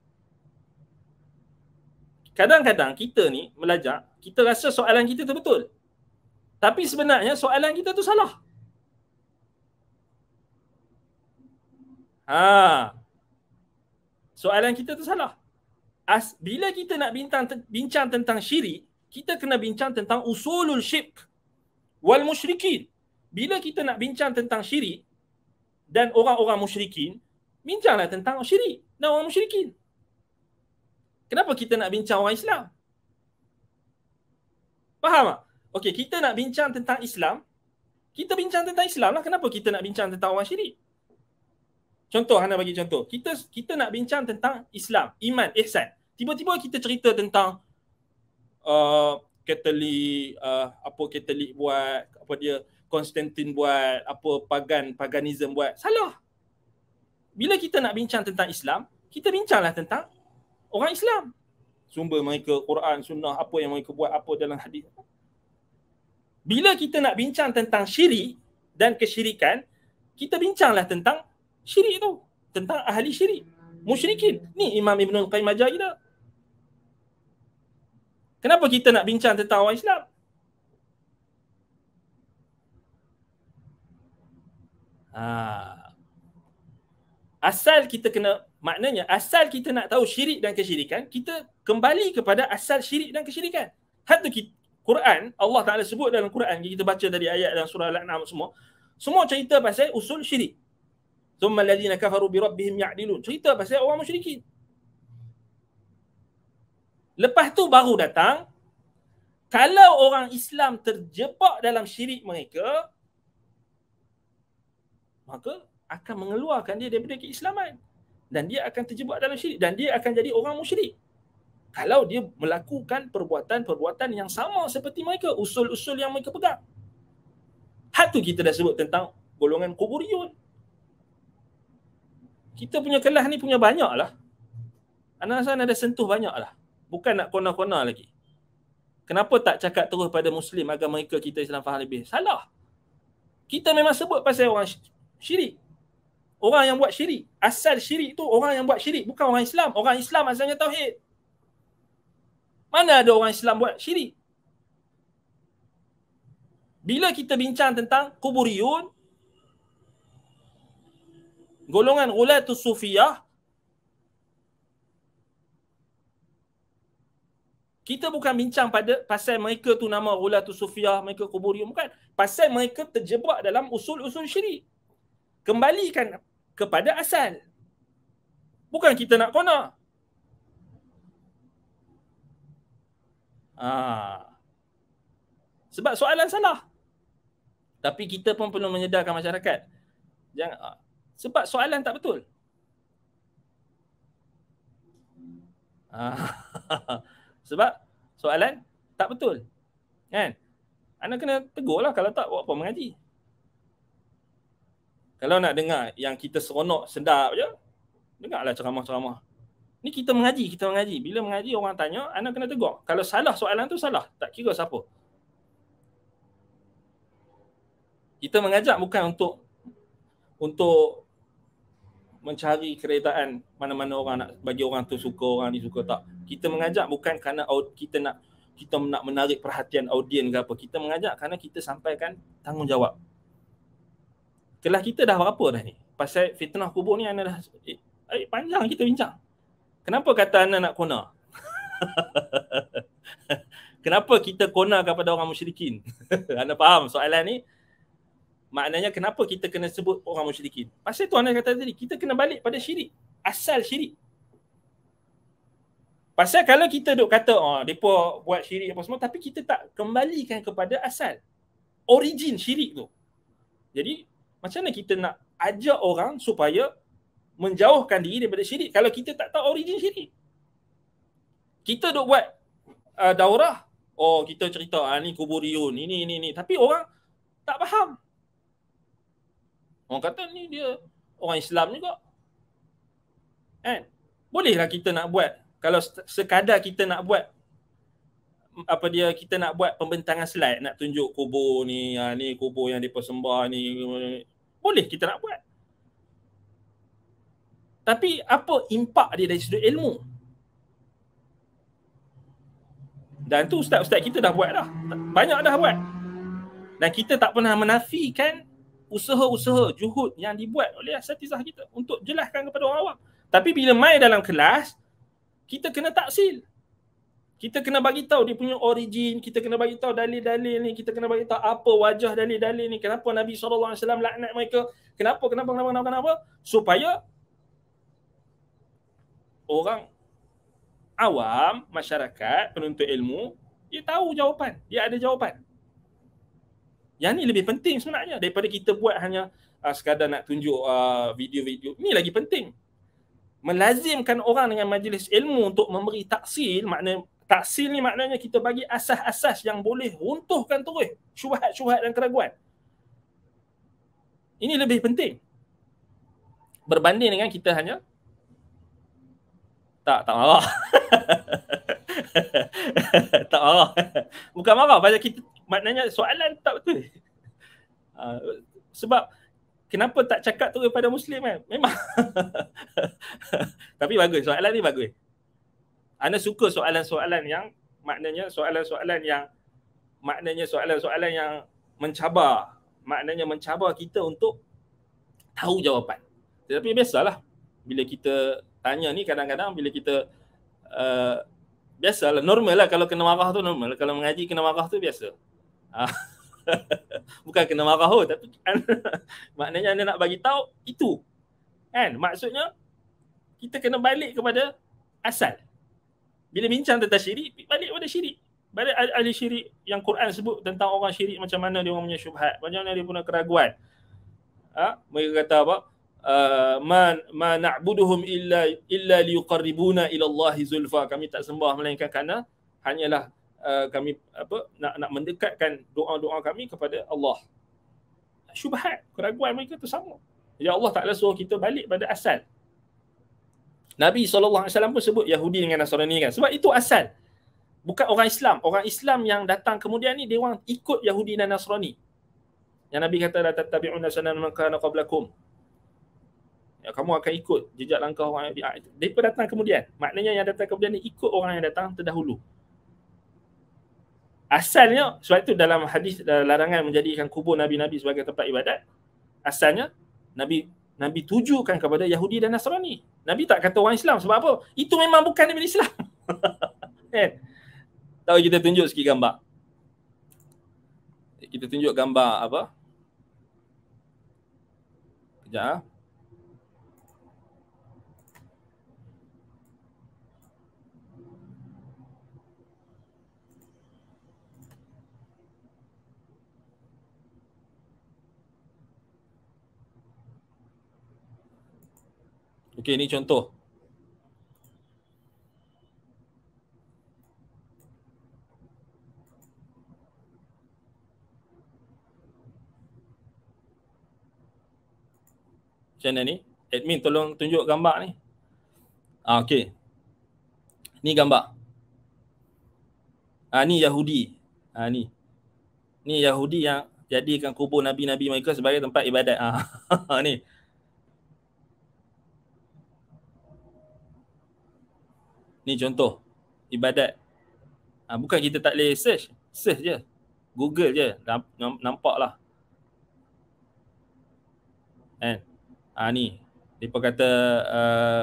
Kadang-kadang kita ni belajar, kita rasa soalan kita tu betul. Tapi sebenarnya soalan kita tu salah. Soalan kita tu salah. Bila kita nak bincang tentang syirik, kita kena bincang tentang usulul syirk wal musyrikin. Bila kita nak bincang tentang syirik dan orang-orang musyrikin, bincanglah tentang syirik dan orang musyrikin. Kenapa kita nak bincang orang Islam? Faham tak? Okey, kita nak bincang tentang Islam, kita bincang tentang Islam lah. Kenapa kita nak bincang tentang orang syirik? Contoh, Hana bagi contoh. Kita nak bincang tentang Islam, iman, ihsan. Tiba-tiba kita cerita tentang Katolik, apa Katolik buat, apa dia Konstantin buat, apa paganism buat. Salah. Bila kita nak bincang tentang Islam, kita bincanglah tentang orang Islam. Sumber mereka, Quran, Sunnah, apa yang mereka buat, apa dalam hadis. Bila kita nak bincang tentang syirik dan kesyirikan, kita bincanglah tentang syirik tu. Tentang ahli syirik, musyrikin. Ni Imam Ibn Qayyim al-Jawziyyah. Kenapa kita nak bincang tentang orang Islam? Asal kita kena, maknanya asal kita nak tahu syirik dan kesyirikan, kita kembali kepada asal syirik dan kesyirikan. Hatta kita Quran, Allah Ta'ala sebut dalam Quran, kita baca dari ayat dalam surah Al-An'am semua cerita pasal usul syirik. Thumma alladhina kafaru bi rabbihim ya'dilun. Cerita pasal orang musyrikin. Lepas tu baru datang, kalau orang Islam terjebak dalam syirik mereka, maka akan mengeluarkan dia daripada keislaman. Dan dia akan terjebak dalam syirik. Dan dia akan jadi orang musyrik. Kalau dia melakukan perbuatan-perbuatan yang sama seperti mereka, usul-usul yang mereka pegang. Hal tu kita dah sebut tentang golongan kuburiyun. Kita punya kelas ni punya banyak lah. Anasan ada sentuh banyak lah. Bukan nak kona-kona lagi. Kenapa tak cakap terus pada Muslim agar mereka kita Islam faham lebih? Salah. Kita memang sebut pasal orang syirik. Orang yang buat syirik. Asal syirik tu orang yang buat syirik. Bukan orang Islam. Orang Islam asalnya tauhid. Mana ada orang Islam buat syirik? Bila kita bincang tentang kuburiyun, golongan ghulatus sufiyah, kita bukan bincang pasal mereka tu nama ghulatus sufiyah, mereka kuburiyun, bukan. Pasal mereka terjebak dalam usul-usul syirik. Kembalikan kepada asal. Bukan kita nak kona. Sebab soalan salah. Tapi kita pun perlu menyedarkan masyarakat. Jangan, sebab soalan tak betul. Sebab soalan tak betul. Kan? Anda kena tegur lah, kalau tak buat apa mengaji. Kalau nak dengar yang kita seronok sedap je, dengarlah ceramah-ceramah. Ni kita mengaji. Bila mengaji orang tanya, anak kena tegur. Kalau salah soalan tu salah, tak kira siapa. Kita mengajak bukan untuk mencari keredaan mana-mana orang nak bagi orang tu suka, orang ni suka tak. Kita mengajak bukan kerana kita nak menarik perhatian audien ke apa. Kita mengajak kerana kita sampaikan tanggungjawab. Kelas kita dah berapa dah ni? Pasal fitnah kubur ni anak dah panjang kita bincang. Kenapa kata anda nak kona? Kenapa kita kona kepada orang musyrikin? Anda faham soalan ni? Maknanya kenapa kita kena sebut orang musyrikin? Pasal tu anda kata tadi, kita kena balik pada syirik. Asal syirik. Pasal kalau kita duk kata, mereka buat syirik apa semua, tapi kita tak kembalikan kepada asal. Origin syirik tu. Jadi, macam mana kita nak ajak orang supaya menjauhkan diri daripada syirik kalau kita tak tahu origin syirik? Kita duk buat daurah, kita cerita ni kuburiyun, ini, tapi orang tak faham. Orang kata ni dia orang Islam juga. Kan? Bolehlah kita nak buat, kalau sekadar kita nak buat kita nak buat pembentangan slide nak tunjuk kubur ni, ni kubur yang depa sembah ni, boleh kita nak buat. Tapi apa impak dia dari sudut ilmu? Dan tu ustaz-ustaz kita dah buat dah. Banyak dah buat. Dan kita tak pernah menafikan usaha-usaha juhud yang dibuat oleh asatizah kita untuk jelaskan kepada orang awam. Tapi bila main dalam kelas, kita kena taksil. Kita kena bagi tahu dia punya origin, kita kena bagi tahu dalil-dalil ni, kita kena bagi tahu apa wajah dalil-dalil ni, kenapa Nabi SAW laknat mereka, kenapa, supaya orang awam, masyarakat, penuntut ilmu, dia tahu jawapan, dia ada jawapan. Yang ni lebih penting sebenarnya daripada kita buat hanya sekadar nak tunjuk video-video. Ni lagi penting. Melazimkan orang dengan majlis ilmu untuk memberi taksil, makna taksil ni maknanya kita bagi asas-asas yang boleh runtuhkan terus syubhat-syubhat dan keraguan. Ini lebih penting berbanding dengan kita hanya tak marah. Tak marah. Bukan marah, pasal kita maknanya soalan tak betul. Sebab kenapa tak cakap terus pada Muslim kan? Memang. Tapi bagus, soalan ni bagus. Ana suka soalan-soalan yang maknanya soalan-soalan yang mencabar. Maknanya mencabar kita untuk tahu jawapan. Tetapi biasalah bila kita tanya ni, kadang-kadang bila kita biasalah, normal lah kalau kena marah tu normal. Kalau mengaji kena marah tu biasa. Bukan kena marah tu, tapi maknanya anda nak bagi tahu itu. Kan? Maksudnya kita kena balik kepada asal. Bila bincang tentang syirik, balik kepada syirik. Balik ahli syirik yang Quran sebut tentang orang syirik, macam mana dia orang punya syubhat, macam mana dia punya keraguan. Mereka kata apa? Ma na'buduhum illa liqarribuna ila Allah zulfa. Kami tak sembah melainkan kerana hanyalah kami nak mendekatkan doa-doa kami kepada Allah. Syubhat, keraguan mereka tu sama. Jadi Allah Ta'ala suruh kita balik pada asal. Nabi SAW pun sebut Yahudi dengan Nasrani kan. Sebab itu asal. Bukan orang Islam. Orang Islam yang datang kemudian ni, dia orang ikut Yahudi dan Nasrani. Yang Nabi kata, la tattabi'una sanana man kana qablakum. Ya, kamu akan ikut jejak langkah orang yang itu. Mereka datang kemudian. Maknanya yang datang kemudian ni ikut orang yang datang terdahulu. Asalnya, sebab itu dalam hadis larangan menjadikan kubur Nabi-Nabi sebagai tempat ibadat, asalnya Nabi tujukan kepada Yahudi dan Nasrani. Nabi tak kata orang Islam. Sebab apa? Itu memang bukan daripada Islam. Kan? Tahu, kita tunjuk sikit gambar. Kita tunjuk gambar apa? Sekejap. Okey, ni contoh. Macam mana ni? Admin tolong tunjuk gambar ni. Okey. Ni gambar. Ni Yahudi. Ni. Ni Yahudi yang jadikan kubur Nabi-Nabi mereka sebagai tempat ibadat. Ni. Ni contoh ibadat. Bukan kita tak boleh search. Search je. Google je. Nampak lah. Kan? Ni. Mereka kata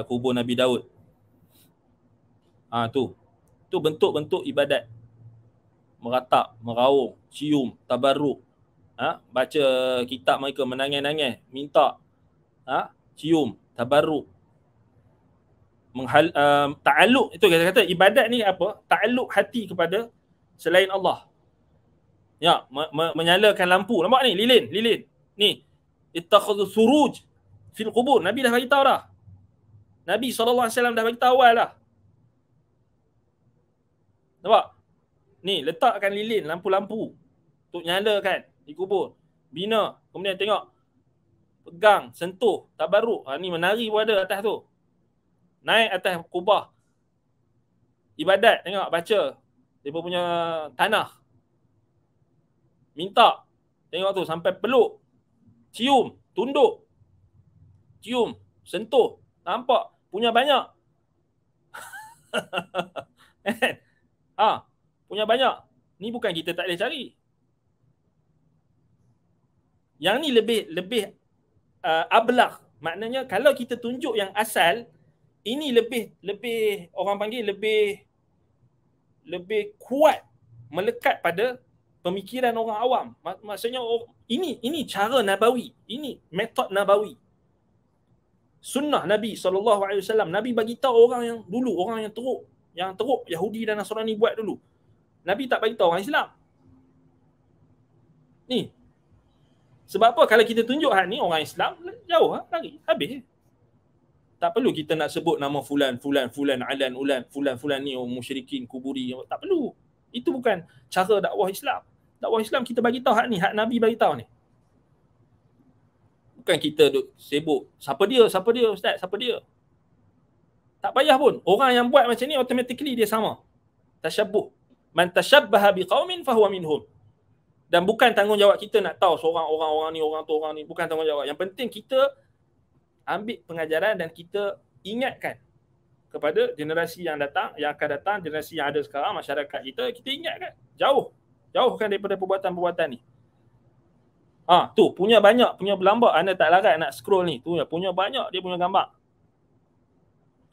kubur Nabi Daud. Tu. Tu bentuk-bentuk ibadat. Meratap, meraung, cium, tabarruk. Baca kitab mereka, menangis-nangis, minta. Cium, tabarruk. Ta'alluq, itu kata-kata ibadat ni apa? Ta'alluq hati kepada selain Allah. Ya, menyalakan lampu. Nampak ni? Lilin. Ni. Ittakhadhu suruj fil qubur. Nabi dah bagi tahu dah. Nabi SAW dah bagi tahu awal dah. Nampak? Ni, letakkan lilin, lampu-lampu untuk nyalakan di kubur. Bina, kemudian tengok. Pegang, sentuh, tabarruk. Ni menari pun ada atas tu. Naik atas kubah. Ibadat, tengok, baca. Dia punya tanah. Minta. Tengok tu, sampai peluk. Cium, tunduk. Cium, sentuh. Nampak, punya banyak. Punya banyak. Ni bukan kita tak boleh cari. Yang ni lebih ablagh. Maknanya kalau kita tunjuk yang asal, ini lebih orang panggil lebih kuat melekat pada pemikiran orang awam. Maksudnya ini cara nabawi, ini metod nabawi. Sunnah Nabi SAW. Nabi bagi tahu orang yang dulu, orang yang teruk, Yahudi dan Nasrani buat dulu. Nabi tak bagi tahu orang Islam. Ni. Sebab apa kalau kita tunjuk hak ni orang Islam jauh lari, habis. Tak perlu kita nak sebut nama fulan, alan, ulan, fulan ni orang musyrikin, kuburi, tak perlu. Itu bukan cara dakwah Islam. Dakwah Islam kita bagi tahu hak ni, hak Nabi bagi tahu ni. Bukan kita duk sibuk siapa dia ustaz, siapa dia. Tak payah pun. Orang yang buat macam ni automatically dia sama. Tashabbuh. Man tashabbaha biqaumin fahuwa minhum. Dan bukan tanggungjawab kita nak tahu seorang orang ni, bukan tanggungjawab. Yang penting kita ambil pengajaran dan kita ingatkan kepada generasi yang datang, yang akan datang, generasi yang ada sekarang, masyarakat kita ingatkan. Jauhkan daripada perbuatan-perbuatan ni. Ah, tu punya banyak, punya berlambak. Anda tak larat nak scroll ni. Tu punya banyak, dia punya gambar.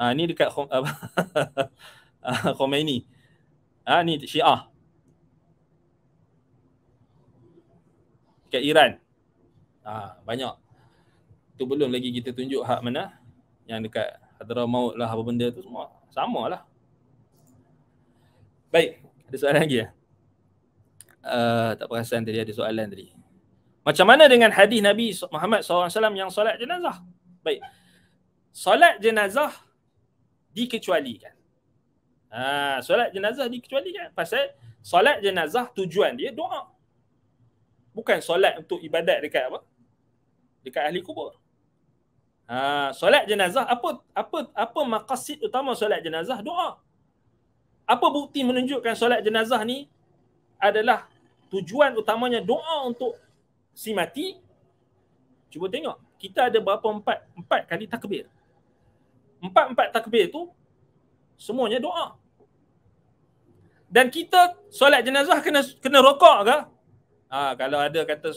Ah, ni dekat Khomeini. Ah, ni Syiah. Dekat Iran. Ah, banyak. Tu belum lagi kita tunjuk hak mana yang dekat Hadramaut lah, apa benda tu semua samalah. Baik, ada soalan lagi ya? Tak perasan tadi ada soalan tadi. Macam mana dengan hadis Nabi Muhammad SAW yang solat jenazah? Baik. Solat jenazah dikecualikan. Solat jenazah dikecualikan. Pasal solat jenazah tujuan dia doa. Bukan solat untuk ibadat dekat apa? Dekat ahli kubur. Solat jenazah, apa maqasid utama solat jenazah? Doa. Apa bukti menunjukkan solat jenazah ni adalah tujuan utamanya doa untuk si mati? Cuba tengok. Kita ada berapa? Empat kali takbir. Empat takbir tu semuanya doa. Dan kita solat jenazah kena rokok ke? Kalau ada kata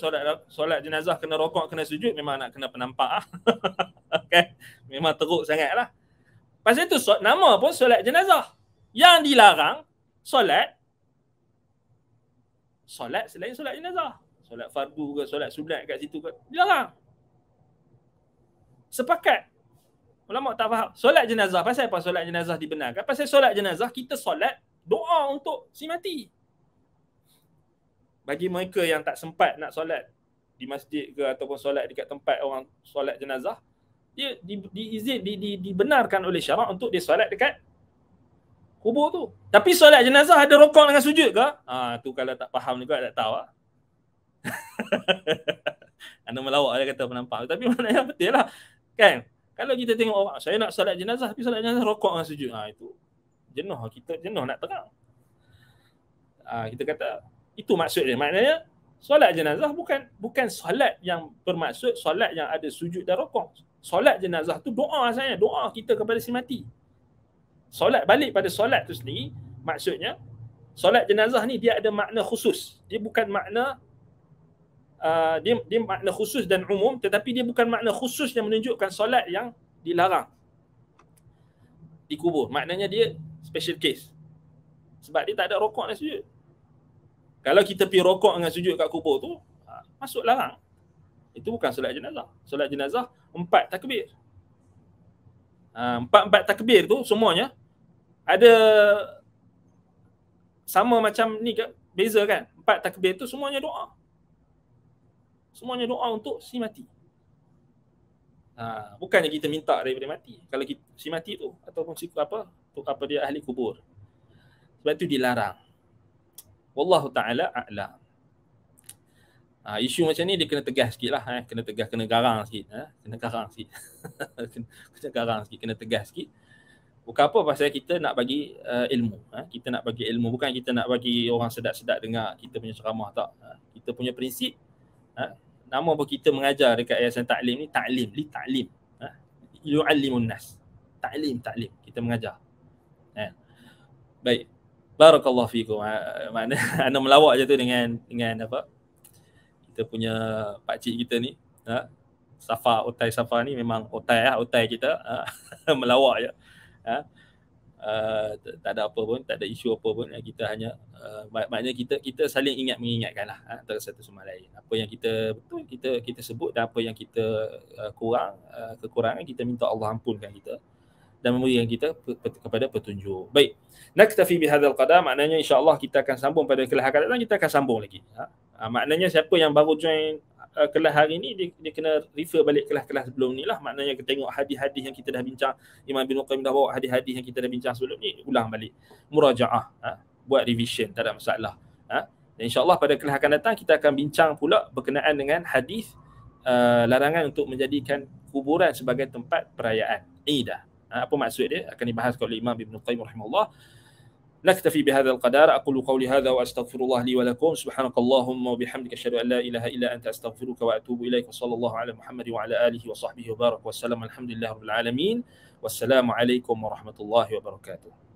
solat jenazah kena rokok, kena sujud, memang nak kena penampak lah. Okay? Memang teruk sangat lah. Pasal tu nama pun solat jenazah. Yang dilarang solat selain solat jenazah. Solat fardu ke, solat sunat kat situ ke, dilarang. Sepakat. Ulama tak faham. Solat jenazah, pasal apa solat jenazah dibenarkan? Pasal solat jenazah, kita solat doa untuk si mati. Bagi mereka yang tak sempat nak solat di masjid ke ataupun solat dekat tempat orang solat jenazah, dia dibenarkan oleh syarak untuk dia solat dekat kubur tu. Tapi solat jenazah ada rukuk dengan sujud ke? Tu kalau tak faham juga tak tahu lah. Anda melawak dia kata penampak. Tapi maknanya betul lah. Kan? Kalau kita tengok orang, saya nak solat jenazah tapi solat jenazah rokok dengan sujud. Itu jenuh kita, jenuh nak terang. Kita kata itu maksud dia. Maknanya solat jenazah bukan solat yang bermaksud solat yang ada sujud dan rokok. Solat jenazah tu doa asalnya, doa kita kepada si mati. Solat balik pada solat tu sendiri, maksudnya solat jenazah ni dia ada makna khusus. Dia bukan makna dia makna khusus dan umum, tetapi dia bukan makna khusus yang menunjukkan solat yang dilarang di kubur. Maknanya dia special case. Sebab dia tak ada rokok dan sujud. Kalau kita pergi rokok dengan sujud kat kubur tu, masuk larang. Itu bukan solat jenazah. Solat jenazah, 4 takbir. Empat takbir tu semuanya ada sama macam ni ke? Beza kan? 4 takbir tu semuanya doa. Semuanya doa untuk si mati. Bukannya kita minta daripada mati. Kalau kita, si mati tu ataupun si apa dia ahli kubur. Sebab tu dilarang. Wallahu ta'ala a'lam. Isu macam ni dia kena tegas sikit lah. Kena tegas, kena garang sikit. Kena tegas sikit. Bukan apa, pasal kita nak bagi ilmu. Kita nak bagi ilmu. Bukan kita nak bagi orang sedap-sedap dengar kita punya ceramah tak. Kita punya prinsip. Nama apa kita mengajar dekat Yayasan Ta'lim ni, ta'lim. Yu'allimun nas. Ta'lim. Kita mengajar. Baik. Barakallahu fikum. Maknanya anda melawak je tu dengan apa? kita punya pakcik kita ni, Safa, Otai ni memang Otai kita, melawak je. Tak ada apa pun, tak ada isu apa pun, kita hanya maknanya kita saling ingat mengingatkan lah antara satu sama lain. Apa yang kita betul kita sebut, dan apa yang kita kekurangan kita minta Allah ampunkan kita dan memberikan kita kepada petunjuk. Baik, naktafi bihadzal qadar, maknanya insya-Allah kita akan sambung pada kelas akan datang, kita akan sambung lagi. Maknanya siapa yang baru join kelas hari ni, dia kena refer balik kelas-kelas sebelum ni lah. Maknanya kita tengok hadis-hadis yang kita dah bincang, Imam Ibn Qayyim dah bawa hadis-hadis yang kita dah bincang sebelum ni, ulang balik, murajaah, buat revision, tak ada masalah. Dan insya-Allah pada kelas akan datang kita akan bincang pula berkenaan dengan hadis larangan untuk menjadikan kuburan sebagai tempat perayaan Idah. Apa maksud dia akan dibahas oleh Imam Ibn Qayyim rahimahullah. نكتفي بهذا القدر أقول قولي هذا وأستغفر الله لي ولكم سبحانك اللهم وبحمدك أشهد أن لا إله إلا أنت أستغفرك وأتوب إليك وصلى الله على محمد وعلى آله وصحبه وبارك وسلم الحمد لله رب العالمين والسلام عليكم ورحمة الله وبركاته.